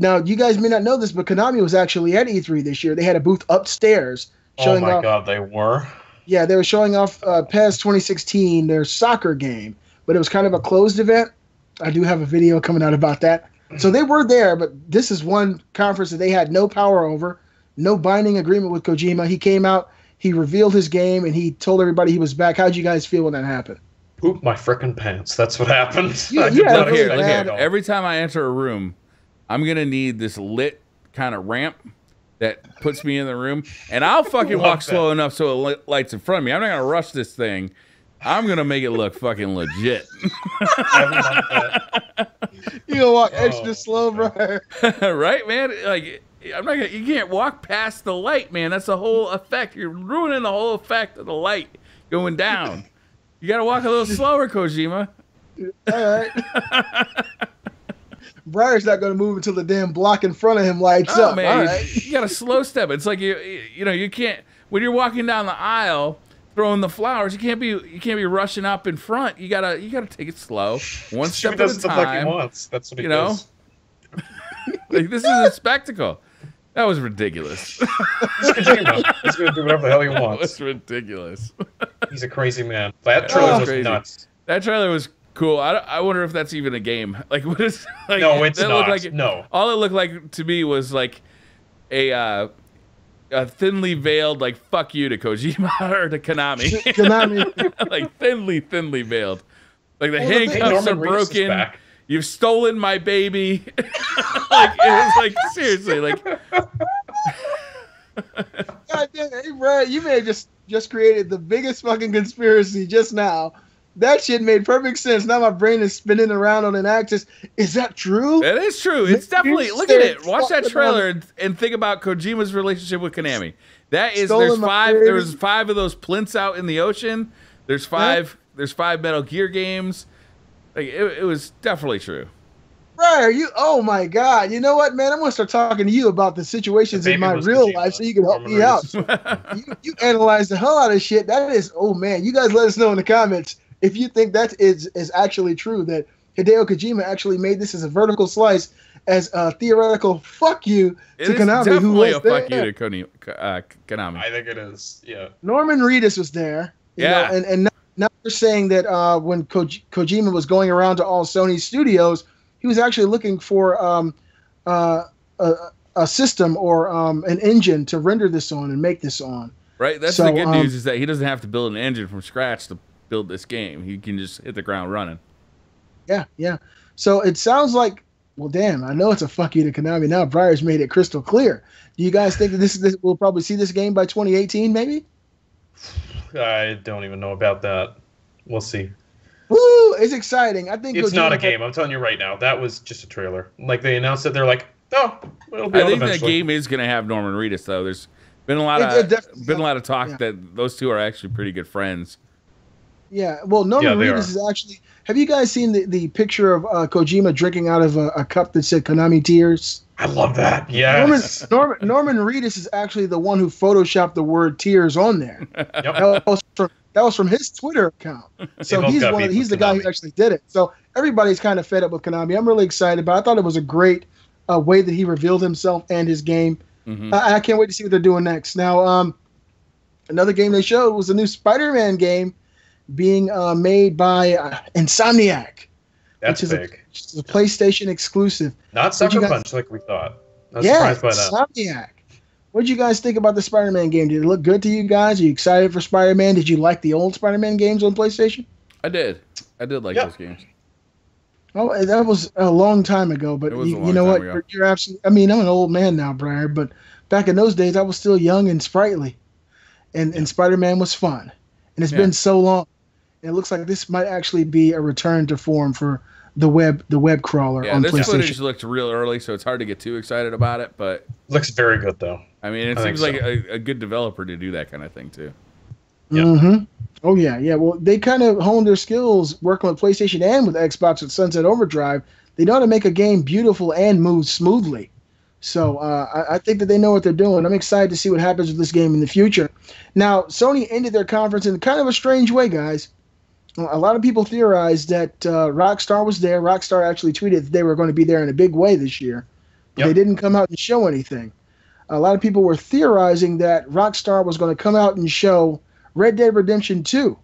Now, you guys may not know this, but Konami was actually at E3 this year. They had a booth upstairs showing off. Oh, my God, they were? Yeah, they were showing off PES 2016, their soccer game. But it was kind of a closed event. I do have a video coming out about that. So they were there, but this is one conference that they had no power over, no binding agreement with Kojima. He came out, he revealed his game, and he told everybody he was back. How'd you guys feel when that happened? Poop my frickin' pants. That's what happened. Look here. Every time I enter a room, I'm going to need this lit kind of ramp that puts me in the room. And I'll fucking walk slow enough so it lights in front of me. I'm not going to rush this thing. I'm going to make it look fucking legit. You going to walk extra slow, bro. Right, man? Like, I'm not gonna, you can't walk past the light, man. That's the whole effect. You're ruining the whole effect of the light going down. You got to walk a little slower, Kojima. All right. Briar's not going to move until the damn block in front of him lights up. Man, all right. You got to slow step. It's like you know you can't, when you're walking down the aisle throwing the flowers, you can't be rushing up in front. You gotta take it slow, one step at a time. That's what he does. Like, this is a spectacle. That was ridiculous. He's going to do whatever the hell he wants. That's ridiculous. He's a crazy man. That trailer was nuts. That trailer was cool. I wonder if that's even a game. Like, what is? Like, no, it's not. Like, no. All it looked like to me was like a thinly veiled, like, fuck you to Kojima or to Konami. Konami. Like, thinly veiled. Like, the handcuffs are broken. You've stolen my baby. Like, it was like, seriously, like. God damn it, hey, bro, you may have just created the biggest fucking conspiracy just now. That shit made perfect sense. Now my brain is spinning around on an axis. Is that true? That is true. It's definitely. Look at it. Watch that trailer and think about Kojima's relationship with Konami. That is, there's five of those plinths out in the ocean. There's five Metal Gear games. Like, it was definitely true. Briar, you. Oh my God. You know what, man? I'm gonna start talking to you about the situations in my real life so you can help me out. You analyze the hell out of shit. That is. Oh man. You guys let us know in the comments if you think that is actually true, that Hideo Kojima actually made this as a vertical slice as a theoretical fuck you to Konami. It is definitely a fuck you to Konami. I think it is, yeah. Norman Reedus was there. You know, and now they're saying that when Kojima was going around to all Sony studios, he was actually looking for a system or an engine to render this on and make this on. Right, that's the good news, is that he doesn't have to build an engine from scratch to build this game. He can just hit the ground running. Yeah. So it sounds like, well, damn, I know it's a fuck you to Konami now. Briar's made it crystal clear. Do you guys think that we'll probably see this game by 2018, maybe? I don't even know about that. We'll see. Woo! It's exciting. I think it's not a game. I'm telling you right now. That was just a trailer. Like, they announced it, they're like, oh, it'll be. I think that game is going to have Norman Reedus, though. There's been a lot of talk that those two are actually pretty good friends. Yeah, well, Norman Reedus is actually. Have you guys seen the picture of Kojima drinking out of a cup that said Konami Tears? I love that. Yeah. Norman Reedus is actually the one who photoshopped the word tears on there. Yep. That was from his Twitter account. So he's the guy who actually did it. So everybody's kind of fed up with Konami. I'm really excited, but I thought it was a great way that he revealed himself and his game. Mm-hmm. I can't wait to see what they're doing next. Now, another game they showed was a new Spider-Man game being made by Insomniac. That's big. It's a PlayStation exclusive. Not Sucker Punch like we thought. I was surprised by that. Insomniac. What did you guys think about the Spider-Man game? Did it look good to you guys? Are you excited for Spider-Man? Did you like the old Spider-Man games on PlayStation? I did. I did like those games. Oh, that was a long time ago, but you know what? You're absolutely. I mean, I'm an old man now, Briar, but back in those days, I was still young and sprightly, and Spider-Man was fun, and it's been so long. And it looks like this might actually be a return to form for the web crawler on PlayStation. Yeah, this footage looked real early, so it's hard to get too excited about it. But looks very good, though. I mean, it seems like a good developer to do that kind of thing, too. Yeah. Mm-hmm. Oh, yeah, yeah. Well, they kind of honed their skills working with PlayStation and with Xbox with Sunset Overdrive. They know how to make a game beautiful and move smoothly. So I think that they know what they're doing. I'm excited to see what happens with this game in the future. Now, Sony ended their conference in kind of a strange way, guys. A lot of people theorized that Rockstar was there. Rockstar actually tweeted that they were going to be there in a big way this year. But they didn't come out and show anything. A lot of people were theorizing that Rockstar was going to come out and show Red Dead Redemption 2.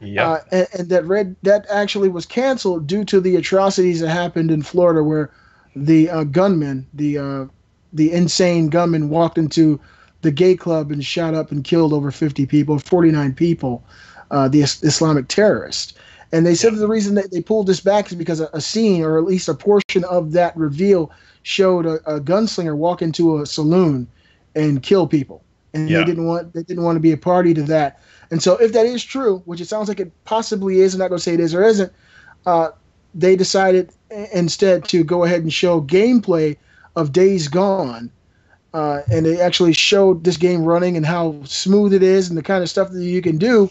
Yeah. And that actually was canceled due to the atrocities that happened in Florida where the gunman, the insane gunman walked into the gay club and shot up and killed over 49 people. The Islamic terrorist. And they said that the reason that they pulled this back is because a scene, or at least a portion of that reveal, showed a gunslinger walk into a saloon and kill people. And they didn't want to be a party to that. And so if that is true, which it sounds like it possibly is, I'm not going to say it is or isn't, they decided instead to go ahead and show gameplay of Days Gone. And they actually showed this game running and how smooth it is and the kind of stuff that you can do.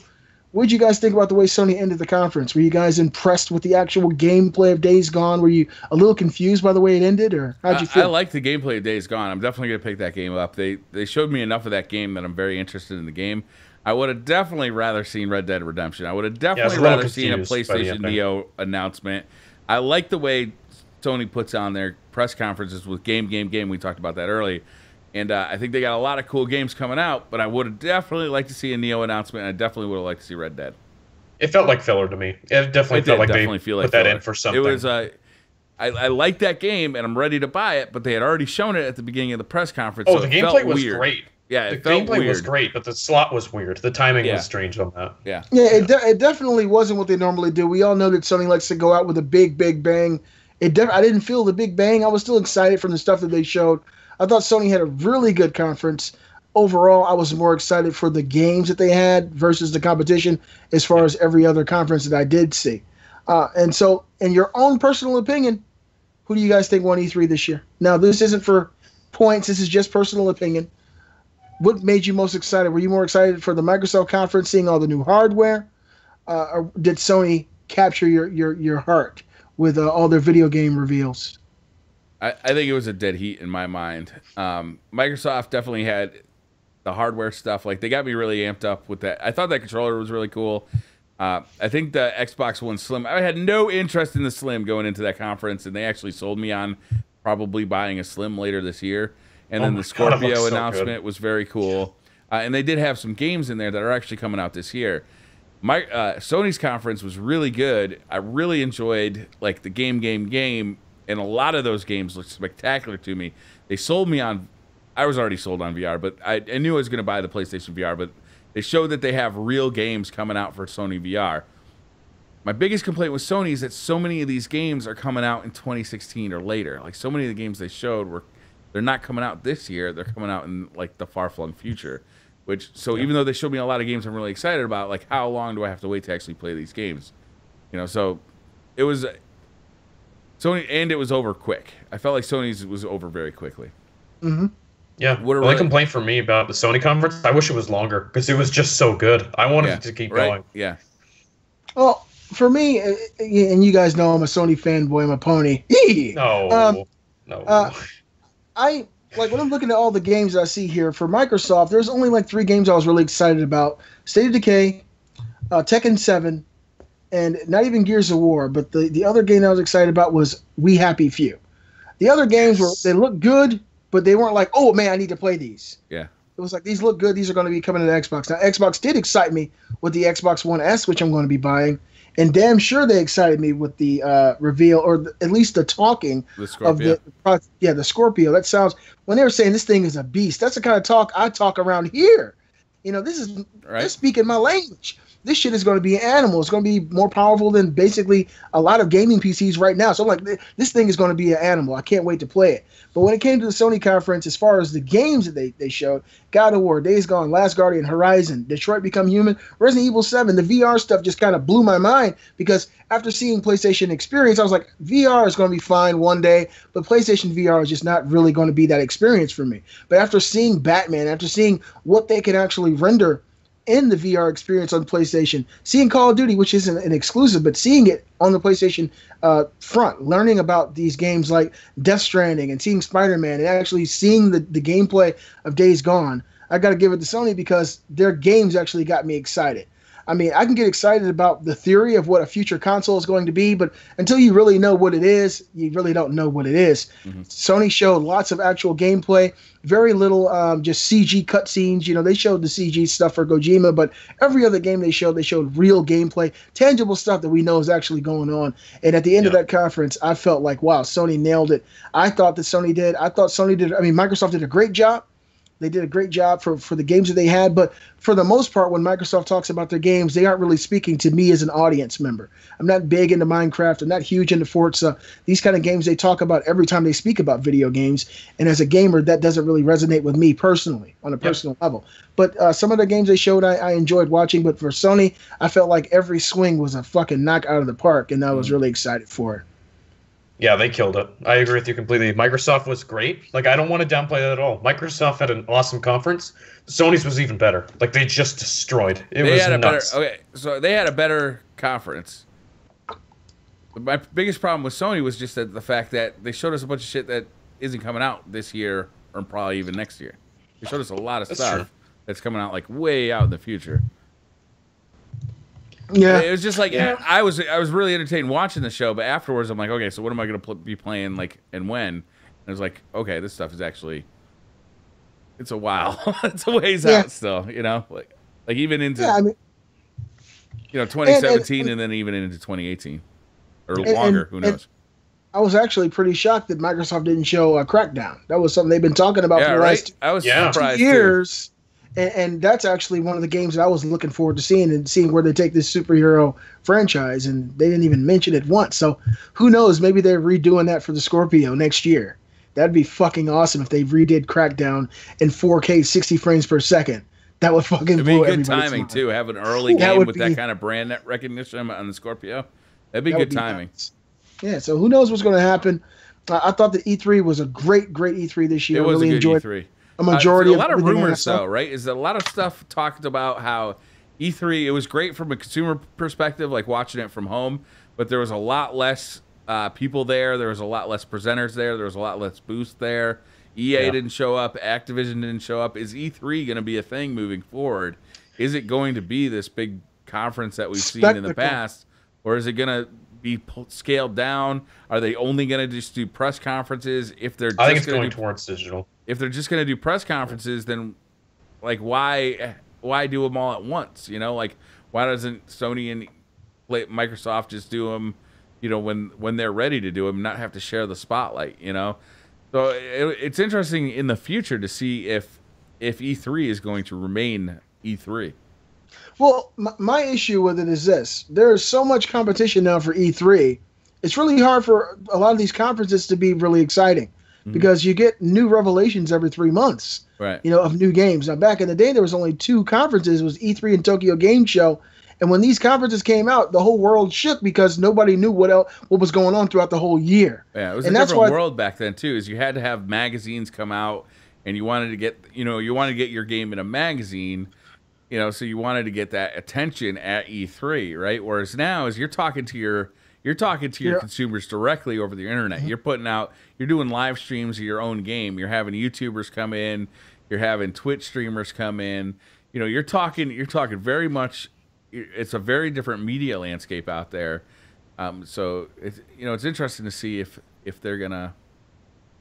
What did you guys think about the way Sony ended the conference? Were you guys impressed with the actual gameplay of Days Gone? Were you a little confused by the way it ended, or how'd you feel? I like the gameplay of Days Gone. I'm definitely going to pick that game up. They showed me enough of that game that I'm very interested in the game. I would have definitely rather seen Red Dead Redemption. I would have definitely rather seen a PlayStation Neo announcement. I like the way Sony puts on their press conferences with game. We talked about that early. And I think they got a lot of cool games coming out, but I would have definitely liked to see a Neo announcement, and I definitely would have liked to see Red Dead. It felt like filler to me. It definitely felt like they put that in for something. It was, I liked that game, and I'm ready to buy it, but they had already shown it at the beginning of the press conference. Oh, so the gameplay was great. Yeah, the gameplay was great, but the slot was weird. The timing was strange on that. Yeah, it definitely wasn't what they normally do. We all know that Sony likes to go out with a big bang. I didn't feel the big bang. I was still excited from the stuff that they showed. I thought Sony had a really good conference. Overall, I was more excited for the games that they had versus the competition as far as every other conference that I did see. And so, in your own personal opinion, who do you guys think won E3 this year? Now, this isn't for points. This is just personal opinion. What made you most excited? Were you more excited for the Microsoft conference, seeing all the new hardware? Or did Sony capture your heart with all their video game reveals? I think it was a dead heat in my mind. Microsoft definitely had the hardware stuff. Like, they got me really amped up with that. I thought that controller was really cool. I think the Xbox One Slim, I had no interest in the Slim going into that conference, and they actually sold me on probably buying a Slim later this year. And then the Scorpio announcement was very cool. And they did have some games in there that are actually coming out this year. Sony's conference was really good. I really enjoyed, like, the game. And a lot of those games looked spectacular to me. They sold me on... I was already sold on VR, but I knew I was going to buy the PlayStation VR, but they showed that they have real games coming out for Sony VR. My biggest complaint with Sony is that so many of these games are coming out in 2016 or later. Like, so many of the games they showed were... They're not coming out this year. They're coming out in, like, the far-flung future. Which, so even though they showed me a lot of games I'm really excited about, like, how long do I have to wait to actually play these games? You know, so it was... Sony, and it was over quick. I felt like Sony's was over very quickly. Mm-hmm. Yeah. What a really complaint for me about the Sony conference. I wish it was longer because it was just so good. I wanted it to keep going. Yeah. Well, for me, and you guys know I'm a Sony fanboy. I'm a pony. No. I like when I'm looking at all the games that I see here for Microsoft, there's only like 3 games I was really excited about: State of Decay, Tekken 7, and not even Gears of War. But the other game I was excited about was We Happy Few. The other games were, they looked good, but they weren't like, oh man, I need to play these. Yeah. It was like, these look good. These are going to be coming to the Xbox. Now, Xbox did excite me with the Xbox One S, which I'm going to be buying. And damn sure they excited me with the reveal, or at least the talking of the Scorpio. That sounds, when they were saying this thing is a beast, that's the kind of talk I talk around here. You know, this is, they're speaking my language. This shit is going to be an animal. It's going to be more powerful than basically a lot of gaming PCs right now. So I'm like, this thing is going to be an animal. I can't wait to play it. But when it came to the Sony conference, as far as the games that they showed, God of War, Days Gone, Last Guardian, Horizon, Detroit Become Human, Resident Evil 7, the VR stuff just kind of blew my mind, because after seeing PlayStation Experience, I was like, VR is going to be fine one day, but PlayStation VR is just not really going to be that experience for me. But after seeing Batman, after seeing what they can actually render in the VR experience on PlayStation, seeing Call of Duty, which isn't an exclusive, but seeing it on the PlayStation front, learning about these games like Death Stranding and seeing Spider-Man and actually seeing the gameplay of Days Gone, I got to give it to Sony because their games actually got me excited. I mean, I can get excited about the theory of what a future console is going to be, but until you really know what it is, you really don't know what it is. Mm-hmm. Sony showed lots of actual gameplay, very little just CG cutscenes. You know, they showed the CG stuff for Kojima, but every other game they showed real gameplay, tangible stuff that we know is actually going on. And at the end of that conference, I felt like, wow, Sony nailed it. I thought that Sony did. I thought Sony did. I mean, Microsoft did a great job. They did a great job for the games that they had, but for the most part, when Microsoft talks about their games, they aren't really speaking to me as an audience member. I'm not big into Minecraft. I'm not huge into Forza. These kind of games they talk about every time they speak about video games, and as a gamer, that doesn't really resonate with me personally on a personal level. But some of the games they showed, I enjoyed watching, but for Sony, I felt like every swing was a fucking knock out of the park, and I was really excited for it. Yeah, they killed it. I agree with you completely. Microsoft was great. Like, I don't want to downplay that at all. Microsoft had an awesome conference. Sony's was even better. Like, they just destroyed. It was nuts. So they had a better conference. My biggest problem with Sony was just the fact that they showed us a bunch of shit that isn't coming out this year or probably even next year. They showed us a lot of stuff that's coming out, like, way out in the future. Yeah, it was just like I was really entertained watching the show, but afterwards I'm like, okay, so what am I gonna be playing, like, and when? And I was like, okay, this stuff is actually, it's a while, it's a ways out still, you know, like even into 2017 and then even into 2018 or longer, who knows? I was actually pretty shocked that Microsoft didn't show a Crackdown. That was something they've been talking about for the last surprised 2 years. Too. And that's actually one of the games that I was looking forward to seeing and seeing where they take this superhero franchise, and they didn't even mention it once. So who knows? Maybe they're redoing that for the Scorpio next year. That'd be fucking awesome if they redid Crackdown in 4K, 60 frames per second. That would fucking blow everybody's mind. It'd be good timing too. Have an early game with that kind of brand recognition on the Scorpio. That'd be good timing. Nice. Yeah. So who knows what's going to happen? I thought the E3 was a great E3 this year. It was really a good E3. A majority of a lot of rumors, though, right? Is a lot of stuff talked about how E3, it was great from a consumer perspective, like watching it from home, but there was a lot less people there. There was a lot less presenters there. There was a lot less booths there. EA didn't show up. Activision didn't show up. Is E3 going to be a thing moving forward? Is it going to be this big conference that we've seen in the past, or is it going to be scaled down? Are they only going to just do press conferences? If they're, I think it's going towards digital. If they're just going to do press conferences, then, like, why do them all at once? You know, like, why doesn't Sony and Microsoft just do them, you know, when they're ready to do them, not have to share the spotlight, you know? So it's interesting in the future to see if E3 is going to remain E3. Well, my issue with it is this. There is so much competition now for E3. It's really hard for a lot of these conferences to be really exciting, because you get new revelations every 3 months, right? You know, of new games. Now, back in the day, there was only 2 conferences. It was E3 and Tokyo Game Show. And when these conferences came out, the whole world shook because nobody knew what was going on throughout the whole year. Yeah, it was a different world back then, too, is you had to have magazines come out, and you wanted to get, you know, you wanted to get your game in a magazine, you know, so you wanted to get that attention at E3, right? Whereas now, as you're talking to your You're talking to your consumers directly over the internet. You're putting out, you're doing live streams of your own game. You're having YouTubers come in. You're having Twitch streamers come in. You know, you're talking very much. It's a very different media landscape out there. So it's, you know, it's interesting to see if they're gonna,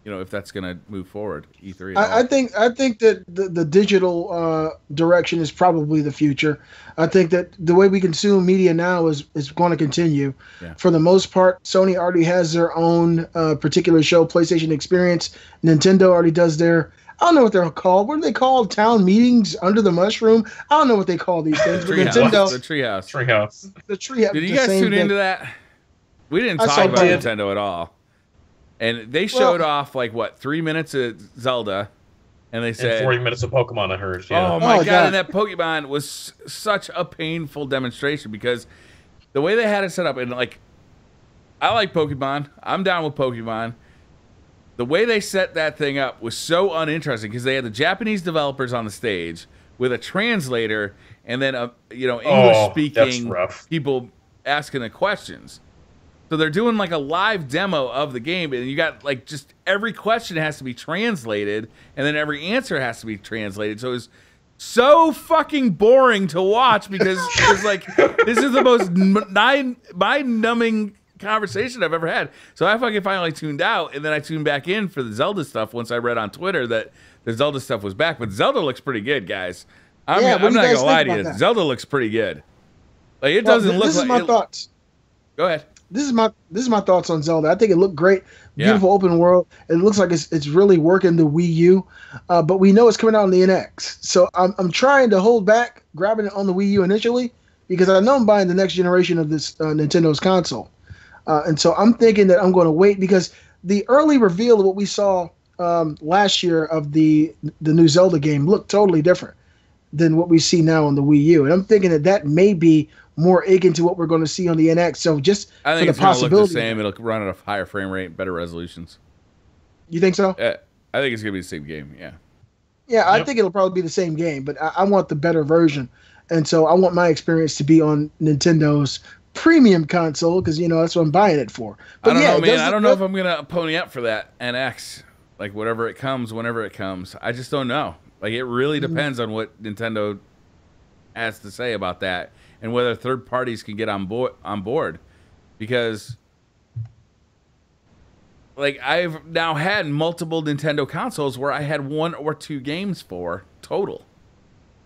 you know, if that's gonna move forward. E3. I think that the digital direction is probably the future. I think that the way we consume media now is going to continue. Yeah. For the most part, Sony already has their own particular show, PlayStation Experience. Nintendo already does their. I don't know what they're called. What are they called? Town meetings under the mushroom? I don't know what they call these things. But Nintendo, the treehouse. Treehouse. The treehouse. Did you guys tune into that? We didn't talk about Nintendo at all. And they showed off, like, what, 3 minutes of Zelda? And they said... And 40 minutes of Pokemon, I heard. Yeah. Oh, my God. And that Pokemon was such a painful demonstration because the way they had it set up, and, like, I like Pokemon. I'm down with Pokemon. The way they set that thing up was so uninteresting because they had the Japanese developers on the stage with a translator and then a English-speaking people asking the questions. So they're doing like a live demo of the game, and you got like just every question has to be translated, and then every answer has to be translated. So it was so fucking boring to watch because it's like this is the most mind-numbing conversation I've ever had. So I fucking finally tuned out, and then I tuned back in for the Zelda stuff once I read on Twitter that the Zelda stuff was back. But Zelda looks pretty good, guys. I'm not gonna lie to you. That? Zelda looks pretty good. Like it doesn't look. This is my thoughts. Go ahead. This is my thoughts on Zelda. I think it looked great. Beautiful open world. It looks like it's really working the Wii U, but we know it's coming out on the NX. So I'm trying to hold back grabbing it on the Wii U initially because I know I'm buying the next generation of this Nintendo's console. And so I'm thinking that I'm going to wait because the early reveal of what we saw last year of the new Zelda game looked totally different than what we see now on the Wii U. And I'm thinking that that may be more akin to what we're going to see on the NX. So just I think for the possibility, look the same. It'll run at a higher frame rate, better resolutions. You think so? I think it's going to be the same game, yeah. Yeah, I think it'll probably be the same game, but I want the better version. And so I want my experience to be on Nintendo's premium console because you know that's what I'm buying it for. But I don't know, man. I don't know if I'm gonna pony up for that NX, like whatever it comes, whenever it comes. I just don't know. Like it really depends on what Nintendo has to say about that and whether third parties can get on board. Because like I've now had multiple Nintendo consoles where I had one or two games for total.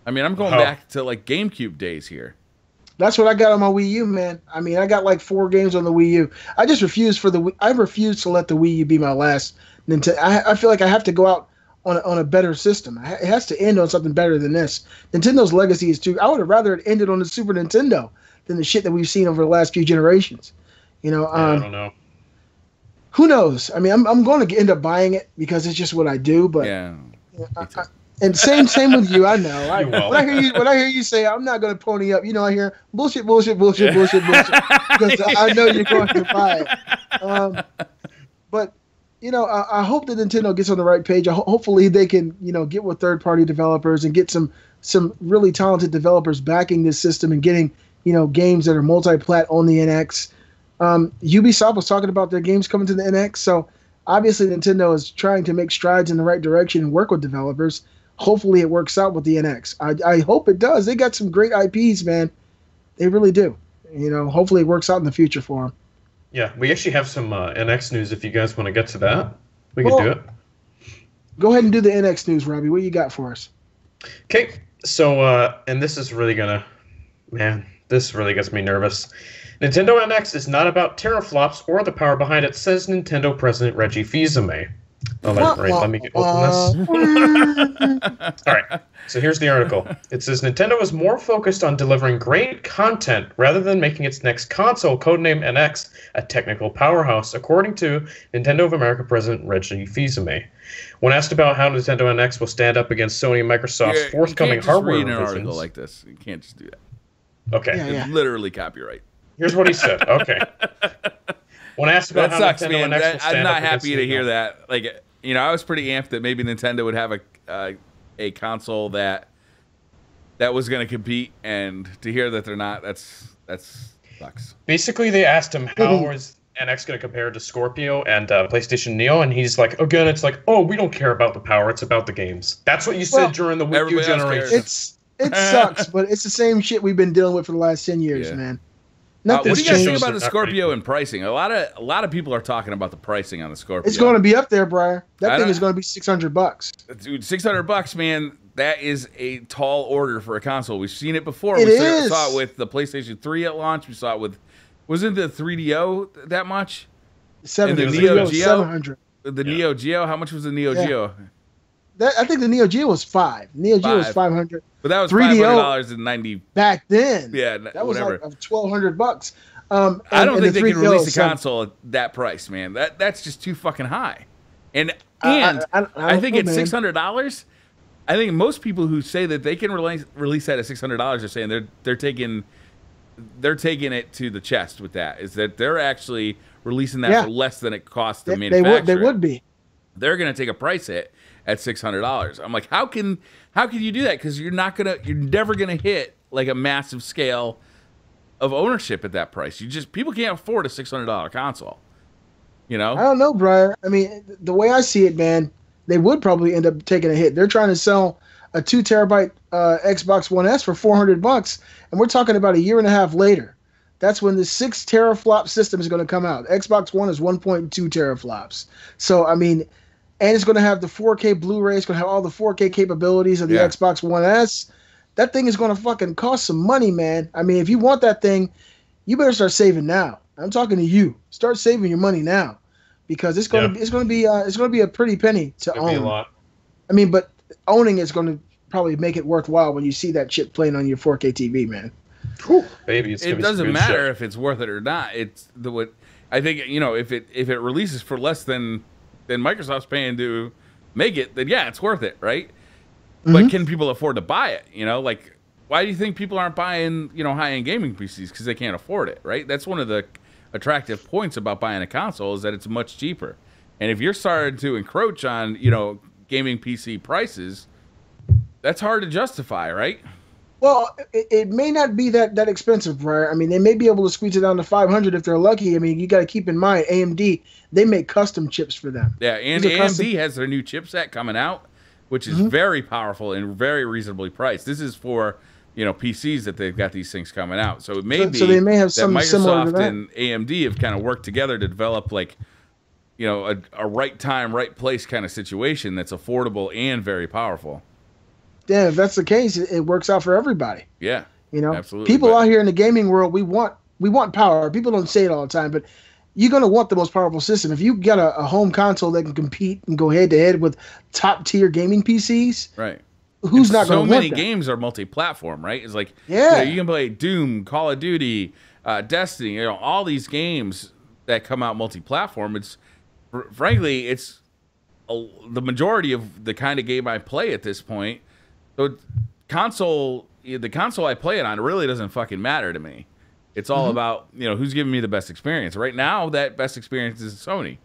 I mean, I'm going back to like GameCube days here. That's what I got on my Wii U, man. I mean, I got like 4 games on the Wii U. I just refuse to let the Wii U be my last Nintendo. I feel like I have to go out on a better system. It has to end on something better than this. Nintendo's legacy is too. I would have rather it ended on the Super Nintendo than the shit that we've seen over the last few generations. You know, I don't know. Who knows? I mean, I'm going to end up buying it because it's just what I do. But yeah. And same with you. I know. When I hear you say, I'm not going to pony up, you know, I hear bullshit, bullshit, bullshit, bullshit, bullshit, because I know you're going to buy it. But you know, I hope that Nintendo gets on the right page. Hopefully, they can, you know, get with third-party developers and get some really talented developers backing this system and getting, you know, games that are multi-plat on the NX. Ubisoft was talking about their games coming to the NX, so obviously Nintendo is trying to make strides in the right direction and work with developers. Hopefully it works out with the NX. I hope it does. They got some great IPs, man. They really do. You know, hopefully it works out in the future for them. Yeah, we actually have some NX news if you guys want to get to that. We can do it. Go ahead and do the NX news, Robbie. What you got for us? Okay, so, and this is really going to, man, this really gets me nervous. Nintendo NX is not about teraflops or the power behind it, says Nintendo President Reggie Fils-Aimé. Oh, right, let me open this. All right, so here's the article. It says, Nintendo is more focused on delivering great content rather than making its next console, codenamed NX, a technical powerhouse, according to Nintendo of America President Reggie Fils-Aimé. When asked about how Nintendo NX will stand up against Sony and Microsoft's forthcoming hardware revisions... You can't just read an article like this. You can't just do that. Okay. It's literally copyright. Here's what he said. Okay. When asked about that sucks, Nintendo man. NX will stand I'm not happy to hear that. Like, you know, I was pretty amped that maybe Nintendo would have a console that was going to compete, and to hear that they're not, that's $5. Basically, they asked him, how is NX going to compare to Scorpio and PlayStation Neo? And he's like, again, it's like, oh, we don't care about the power. It's about the games. That's what you said during the Wii U generation. It sucks, but it's the same shit we've been dealing with for the last 10 years, man. What do you guys think about the Scorpio and pricing? A lot of people are talking about the pricing on the Scorpio. It's going to be up there, Briar. That thing is going to be $600. Dude, $600, man. That is a tall order for a console. We've seen it before. We saw it with the PlayStation 3 at launch. We saw it with, wasn't the 3DO that much? $700. The Neo Geo. How much was the Neo Geo? I think the Neo Geo was $500. Neo Geo was $500. But that was $500 in 90 back then. Yeah, that was whatever. Like $1,200. I don't think they can release a console at that price, man. That's just too fucking high. And I think it's $600. I think most people who say that they can release that at $600 are saying they're taking it to the chest with that. Is that they're actually releasing that for less than it costs to manufacture. They would be. They're going to take a price hit at $600. I'm like, how can you do that? Because you're never gonna hit like a massive scale of ownership at that price. People can't afford a $600 console. You know? I don't know, Briar. I mean, the way I see it, man, they would probably end up taking a hit. They're trying to sell a 2 terabyte Xbox One S for $400, and we're talking about a year and a half later. That's when the 6 teraflop system is going to come out. Xbox One is 1.2 teraflops. So I mean. And it's going to have the 4K Blu-ray. It's going to have all the 4K capabilities of the Xbox One S. That thing is going to fucking cost some money, man. I mean, if you want that thing, you better start saving now. I'm talking to you. Start saving your money now, because it's going to be a pretty penny to own. Be a lot. I mean, but owning is going to probably make it worthwhile when you see that shit playing on your 4K TV, man. Whew. Baby, it doesn't matter if it's worth it or not. It's the what I think. You know, if it releases for less than. Then Microsoft's paying to make it, then yeah, it's worth it, right? Mm-hmm. But can people afford to buy it? You know, like, why do you think people aren't buying, you know, high-end gaming PCs? Because they can't afford it, right? That's one of the attractive points about buying a console, is that it's much cheaper. And if you're starting to encroach on, you know, gaming PC prices, that's hard to justify, right? Well, it may not be that expensive, right? I mean, they may be able to squeeze it down to $500 if they're lucky. I mean, you got to keep in mind, AMD, they make custom chips for them. Yeah, and AMD has their new chipset coming out, which is very powerful and very reasonably priced. This is for, you know, PCs that they've got these things coming out. So it may be they may have some similar to that. Microsoft and AMD have kind of worked together to develop, like, you know, a right time, right place kind of situation that's affordable and very powerful. Yeah, if that's the case, it works out for everybody. Yeah, you know, absolutely. People out here in the gaming world, we want power. People don't say it all the time, but you're gonna want the most powerful system. If you got a home console that can compete and go head to head with top tier gaming PCs, right? Who's not gonna want that? So many games are multi-platform, right? It's like, yeah, you know, you can play Doom, Call of Duty, Destiny. You know, all these games that come out multi-platform. It's frankly, it's the majority of the kind of game I play at this point. So the console I play it on really doesn't fucking matter to me. It's all about, you know, who's giving me the best experience. Right now, that best experience is Sony.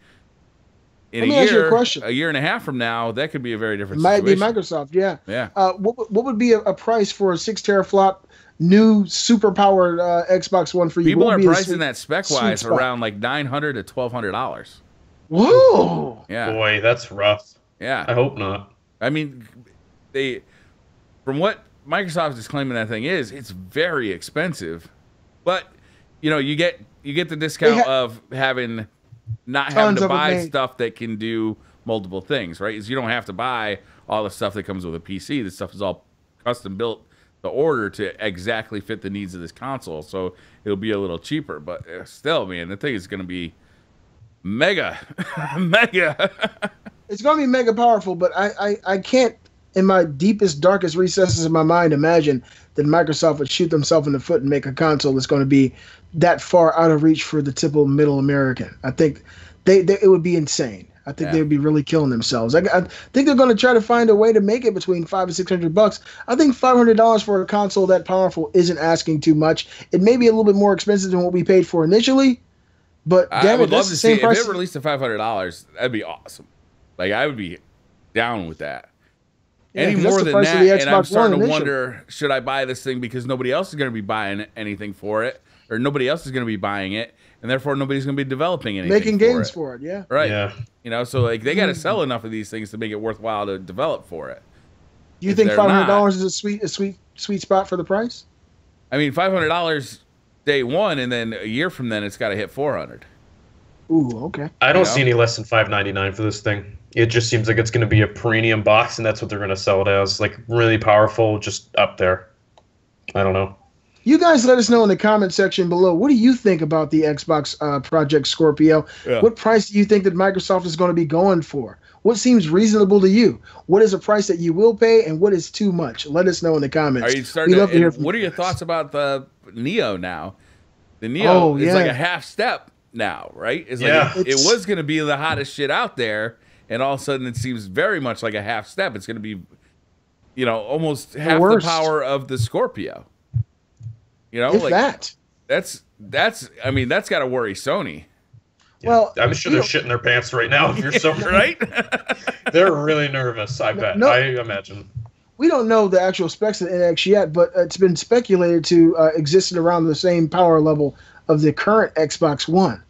In a year and a half from now, that could be a very different situation. Might be Microsoft, yeah. Yeah. What would be a price for a 6 teraflop new super-powered Xbox One for you? People are pricing that spec-wise around like $900 to $1,200. Whoa! Yeah. Boy, that's rough. Yeah. I hope not. I mean, from what Microsoft is claiming that thing is, it's very expensive. But, you know, you get the discount of not having to buy stuff that can do multiple things, right? Is you don't have to buy all the stuff that comes with a PC. This stuff is all custom built to order to exactly fit the needs of this console. So it'll be a little cheaper. But still, man, the thing is going to be mega, mega. It's going to be mega powerful, but I can't, in my deepest, darkest recesses of my mind, imagine that Microsoft would shoot themselves in the foot and make a console that's going to be that far out of reach for the typical middle American. I think it would be insane. I think they would be really killing themselves. I think they're going to try to find a way to make it between $500 and $600. I think $500 for a console that powerful isn't asking too much. It may be a little bit more expensive than what we paid for initially, but damn, I would love to see if it released at $500. That'd be awesome. Like, I would be down with that. Yeah, any more than that, and I'm starting to wonder, should I buy this thing because nobody else is going to be buying anything for it? or nobody else is going to be buying it, and therefore nobody's going to be developing anything. Making games for it, yeah. Right. Yeah. You know, so like they got to sell enough of these things to make it worthwhile to develop for it. Do you think $500 is a sweet spot for the price? I mean, $500 day one, and then a year from then, it's got to hit $400. Ooh, okay. I don't see any less than $599 for this thing. It just seems like it's going to be a premium box, and that's what they're going to sell it as. Like, really powerful, just up there. I don't know. You guys let us know in the comment section below. What do you think about the Xbox Project Scorpio? Yeah. What price do you think that Microsoft is going to be going for? What seems reasonable to you? What is a price that you will pay, and what is too much? Let us know in the comments. Are you starting to hear from what are your thoughts about the Neo now? The Neo is like a half step now, right? It's like it was going to be the hottest shit out there, and all of a sudden it seems very much like a half step. It's going to be, you know, almost half the power of the Scorpio. You know, like that. That's I mean, that's got to worry Sony. Yeah. Well, I'm sure they're shitting their pants right now. If you're right, they're really nervous. I bet. No, I imagine. We don't know the actual specs of the NX yet, but it's been speculated to exist around the same power level of the current Xbox One.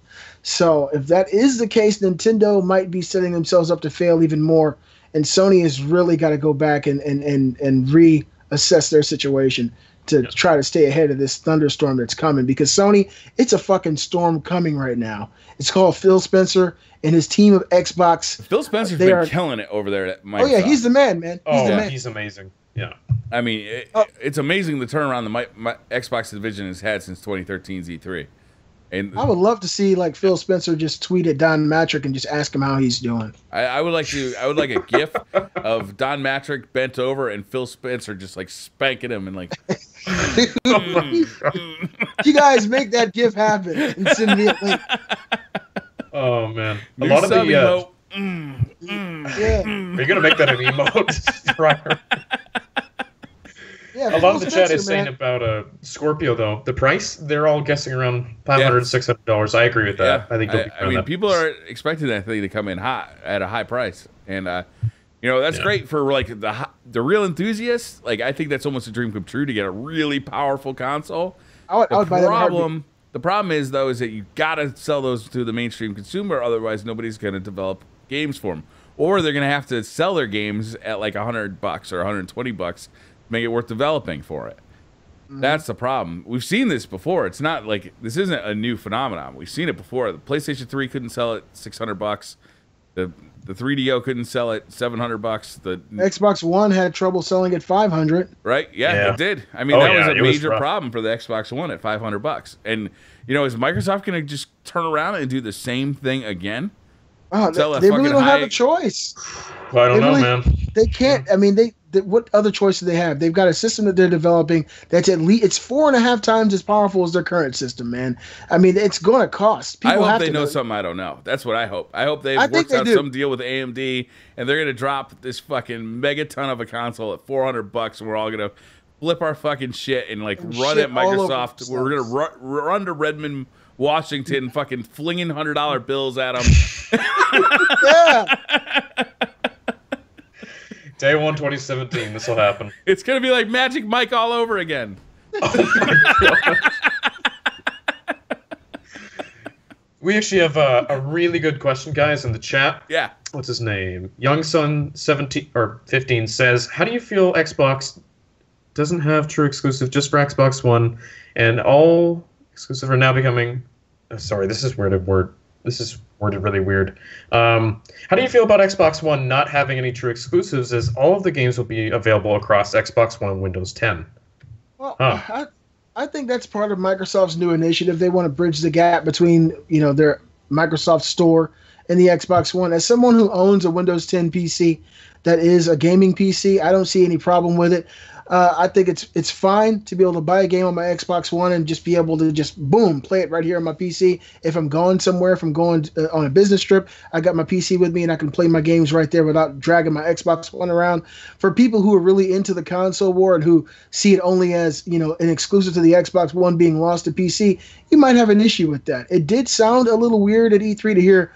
So if that is the case, Nintendo might be setting themselves up to fail even more, and Sony has really got to go back and reassess their situation to try to stay ahead of this thunderstorm that's coming. Because Sony, it's a fucking storm coming right now. It's called Phil Spencer and his team of Xbox. Phil Spencer's been killing it over there at Microsoft. Oh, yeah, he's the man, man. He's amazing. Yeah. I mean, it's amazing the turnaround the Xbox division has had since 2013's E3. And I would love to see like Phil Spencer just tweet at Don Matrick and just ask him how he's doing. I would like to. I would like a GIF of Don Matrick bent over and Phil Spencer just like spanking him and like. You guys make that GIF happen and send me a link. Oh man, a lot of the are you gonna make that an emote, Brian? Yeah, a lot of the chat is saying about Scorpio, though. The price, they're all guessing around $500, $600. I agree with that. Yeah. I think I mean, people are expecting that thing to come in hot at a high price. And, you know, that's great for, like, the real enthusiasts. Like, I think that's almost a dream come true to get a really powerful console. The problem is, though, is that you got to sell those to the mainstream consumer. Otherwise, nobody's going to develop games for them. Or they're going to have to sell their games at, like, $100 or $120. Make it worth developing for it. That's the problem. We've seen this before. It's not like this isn't a new phenomenon. We've seen it before. The PlayStation 3 couldn't sell it $600. The 3DO couldn't sell it $700. The Xbox One had trouble selling at $500. Right? Yeah, it did. I mean, that was a major problem for the Xbox One at $500. And you know, is Microsoft going to just turn around and do the same thing again? Wow, they really don't have a choice. Well, I don't know, man. They can't. I mean, what other choice do they have? They've got a system that they're developing that's at least it's 4.5 times as powerful as their current system, man. I mean, it's going to cost. People I hope they know something I don't know. That's what I hope. I hope they've worked out some deal with AMD, and they're going to drop this fucking megaton of a console at $400, and we're all going to flip our fucking shit and like run at Microsoft. We're going to run to Redmond, Washington, fucking flinging $100 bills at them. Yeah. Day 1, 2017, this will happen. It's going to be like Magic Mike all over again. Oh my God. We actually have a really good question, guys, in the chat. Yeah. What's his name? YoungSun15 says, how do you feel Xbox doesn't have true exclusive just for Xbox One, and all exclusive are now becoming... sorry, this is worded word. This is worded really weird. How do you feel about Xbox One not having any true exclusives, as all of the games will be available across Xbox One and Windows 10? Well, I think that's part of Microsoft's new initiative. They want to bridge the gap between, you know, their Microsoft Store and the Xbox One. As someone who owns a Windows 10 PC that is a gaming PC, I don't see any problem with it. I think it's fine to be able to buy a game on my Xbox One and just be able to just, boom, play it right here on my PC. If I'm going somewhere, if I'm going on a business trip, I got my PC with me and I can play my games right there without dragging my Xbox One around. For people who are really into the console war and who see it only as, you know, an exclusive to the Xbox One being lost to PC, you might have an issue with that. It did sound a little weird at E3 to hear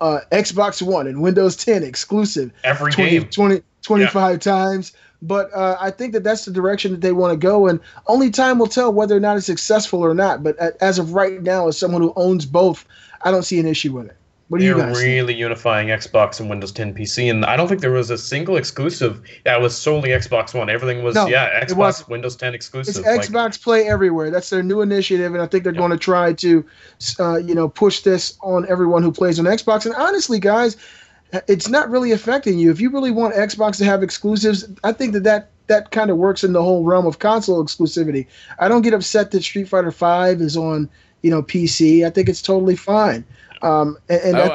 Xbox One and Windows 10 exclusive every game 25 times. But I think that that's the direction that they want to go, and only time will tell whether or not it's successful or not. But as of right now, as someone who owns both, I don't see an issue with it. What do you guys think? They're really unifying Xbox and Windows 10 PC, and I don't think there was a single exclusive that was solely Xbox One. Everything was, Xbox, Windows 10 exclusive. It's like, Xbox Play everywhere. That's their new initiative, and I think they're going to try to push this on everyone who plays on Xbox. And honestly, guys, it's not really affecting you. If you really want Xbox to have exclusives, I think that kind of works in the whole realm of console exclusivity. I don't get upset that Street Fighter 5 is on, PC. I think it's totally fine. I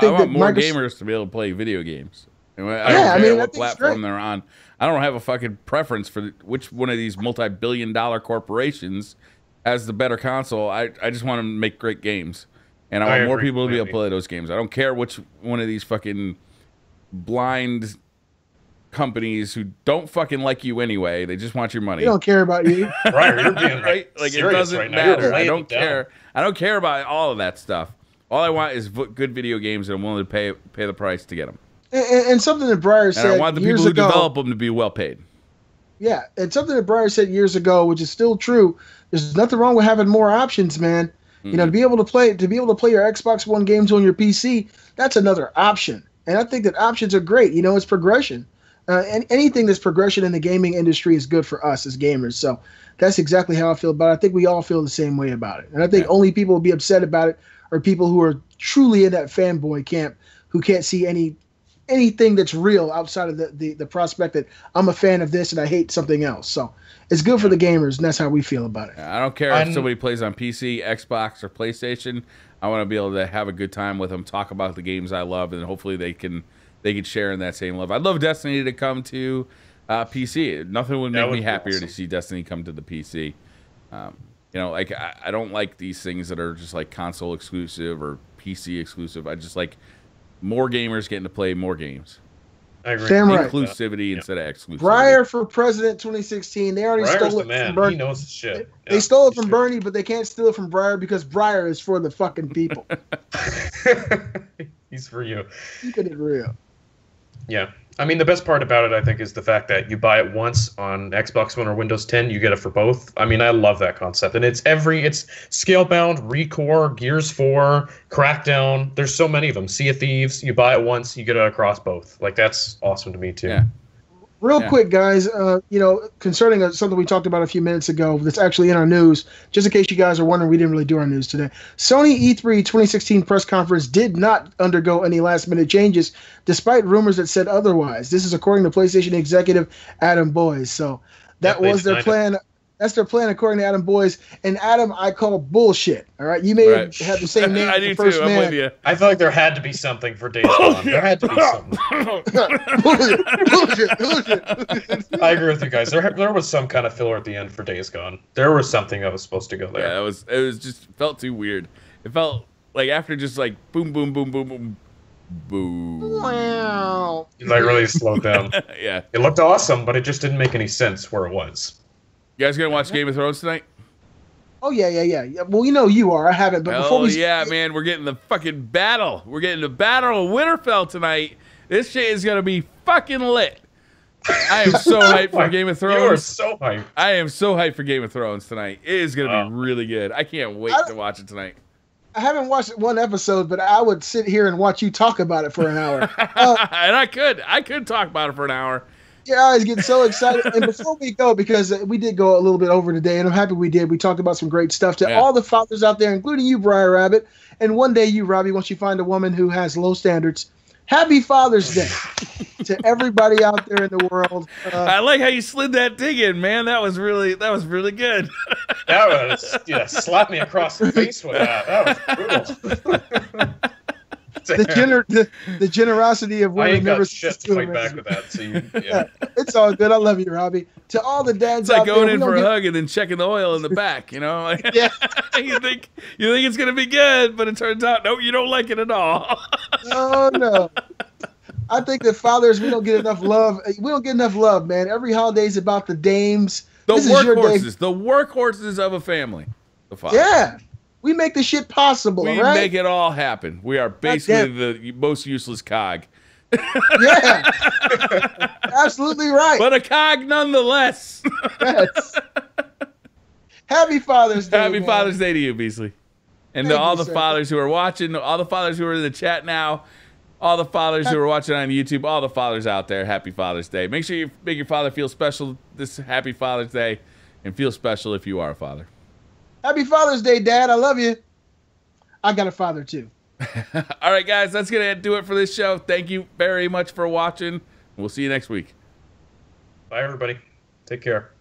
think that more gamers to be able to play video games. I don't care what platform they're on. I don't have a fucking preference for which one of these multi-billion-dollar corporations has the better console. I just want them to make great games, and I want more people to be able to play those games. I don't care which one of these fucking blind companies who don't fucking like you anyway. They just want your money. They don't care about you. Right? You're being like it doesn't matter. I don't care. I don't care about all of that stuff. All I want is good video games, and I'm willing to pay the price to get them. And something that Breyer said years ago. And I want the people who develop them to be well paid. Yeah, and something that Breyer said years ago, which is still true. There's nothing wrong with having more options, man. Mm-hmm. You know, to be able to play your Xbox One games on your PC, that's another option. And I think that options are great. You know, it's progression. And anything that's progression in the gaming industry is good for us as gamers. So that's exactly how I feel about it. I think we all feel the same way about it. And I think only people will be upset about it are people who are truly in that fanboy camp who can't see anything that's real outside of the prospect that I'm a fan of this and I hate something else. So it's good for the gamers, and that's how we feel about it. I don't care if somebody plays on PC, Xbox, or PlayStation. I want to be able to have a good time with them, talk about the games I love, and hopefully they can share in that same love. I'd love Destiny to come to PC. Nothing would make me happier to see Destiny come to the PC. I don't like these things that are just like console exclusive or PC exclusive. I just like more gamers getting to play more games. I agree. Damn right. Inclusivity instead of exclusivity. Breyer for president 2016. They already stole it from Bernie. He knows the shit. They stole it from Bernie, but they can't steal it from Breyer because Breyer is for the fucking people. He's for you. Keeping it real. Yeah. I mean, the best part about it, I think, is the fact that you buy it once on Xbox One or Windows 10, you get it for both. I mean, I love that concept. And it's Scalebound, Recore, Gears 4, Crackdown. There's so many of them. Sea of Thieves, you buy it once, you get it across both. Like, that's awesome to me, too. Yeah. Real quick, guys, concerning something we talked about a few minutes ago that's actually in our news, just in case you guys are wondering, we didn't really do our news today. Sony E3 2016 press conference did not undergo any last-minute changes, despite rumors that said otherwise. This is according to PlayStation executive Adam Boyes. So that was their plan. That's their plan, according to Adam Boyes. And Adam, I call bullshit. All right, you may have the same name. I do too. I'm with you. I feel like there had to be something for Days Gone. There had to be something. bullshit. I agree with you guys. There was some kind of filler at the end for Days Gone. There was something that was supposed to go there. Yeah, it was just felt too weird. It felt like after just like boom, boom, boom, boom, boom. Boo. Wow. It like really slowed down. Yeah. It looked awesome, but it just didn't make any sense where it was. You guys gonna watch Game of Thrones tonight? Oh yeah. Well, you know you are. I haven't. But before man, we're getting the fucking battle. We're getting the Battle of Winterfell tonight. This shit is gonna be fucking lit. I am so hyped for Game of Thrones. You are so hyped. I am so hyped for Game of Thrones tonight. It is gonna be really good. I can't wait to watch it tonight. I haven't watched one episode, but I would sit here and watch you talk about it for an hour. And I could talk about it for an hour. Yeah, I was getting so excited. And before we go, because we did go a little bit over today, and I'm happy we did. We talked about some great stuff to all the fathers out there, including you, Briar Rabbit. And one day you, Robbie, once you find a woman who has low standards, happy Father's Day to everybody out there in the world. I like how you slid that dig in, man. That was really good. That was, slapped me across the face with that. That was brutal. The generosity of women. I ain't got shit to fight back with that. So it's all good. I love you, Robbie. To all the dads, it's like going in for a hug and then checking the oil in the back. You know, you think it's gonna be good, but it turns out no, you don't like it at all. Oh no. I think that fathers, we don't get enough love. We don't get enough love, man. Every holiday's about the dames. The workhorses. The workhorses of a family. The father. Yeah. We make the shit possible, right? We make it all happen. We are basically the most useless cog Yeah, absolutely right. But a cog nonetheless. Yes. Happy Father's Day. Happy Father's Day to you, Beasley. And to all the fathers who are watching, all the fathers who are in the chat now, all the fathers who are watching on YouTube, all the fathers out there, Happy Father's Day. Make sure you make your father feel special this Happy Father's Day, and feel special if you are a father. Happy Father's Day, Dad. I love you. I got a father, too. All right, guys, that's going to do it for this show. Thank you very much for watching. We'll see you next week. Bye, everybody. Take care.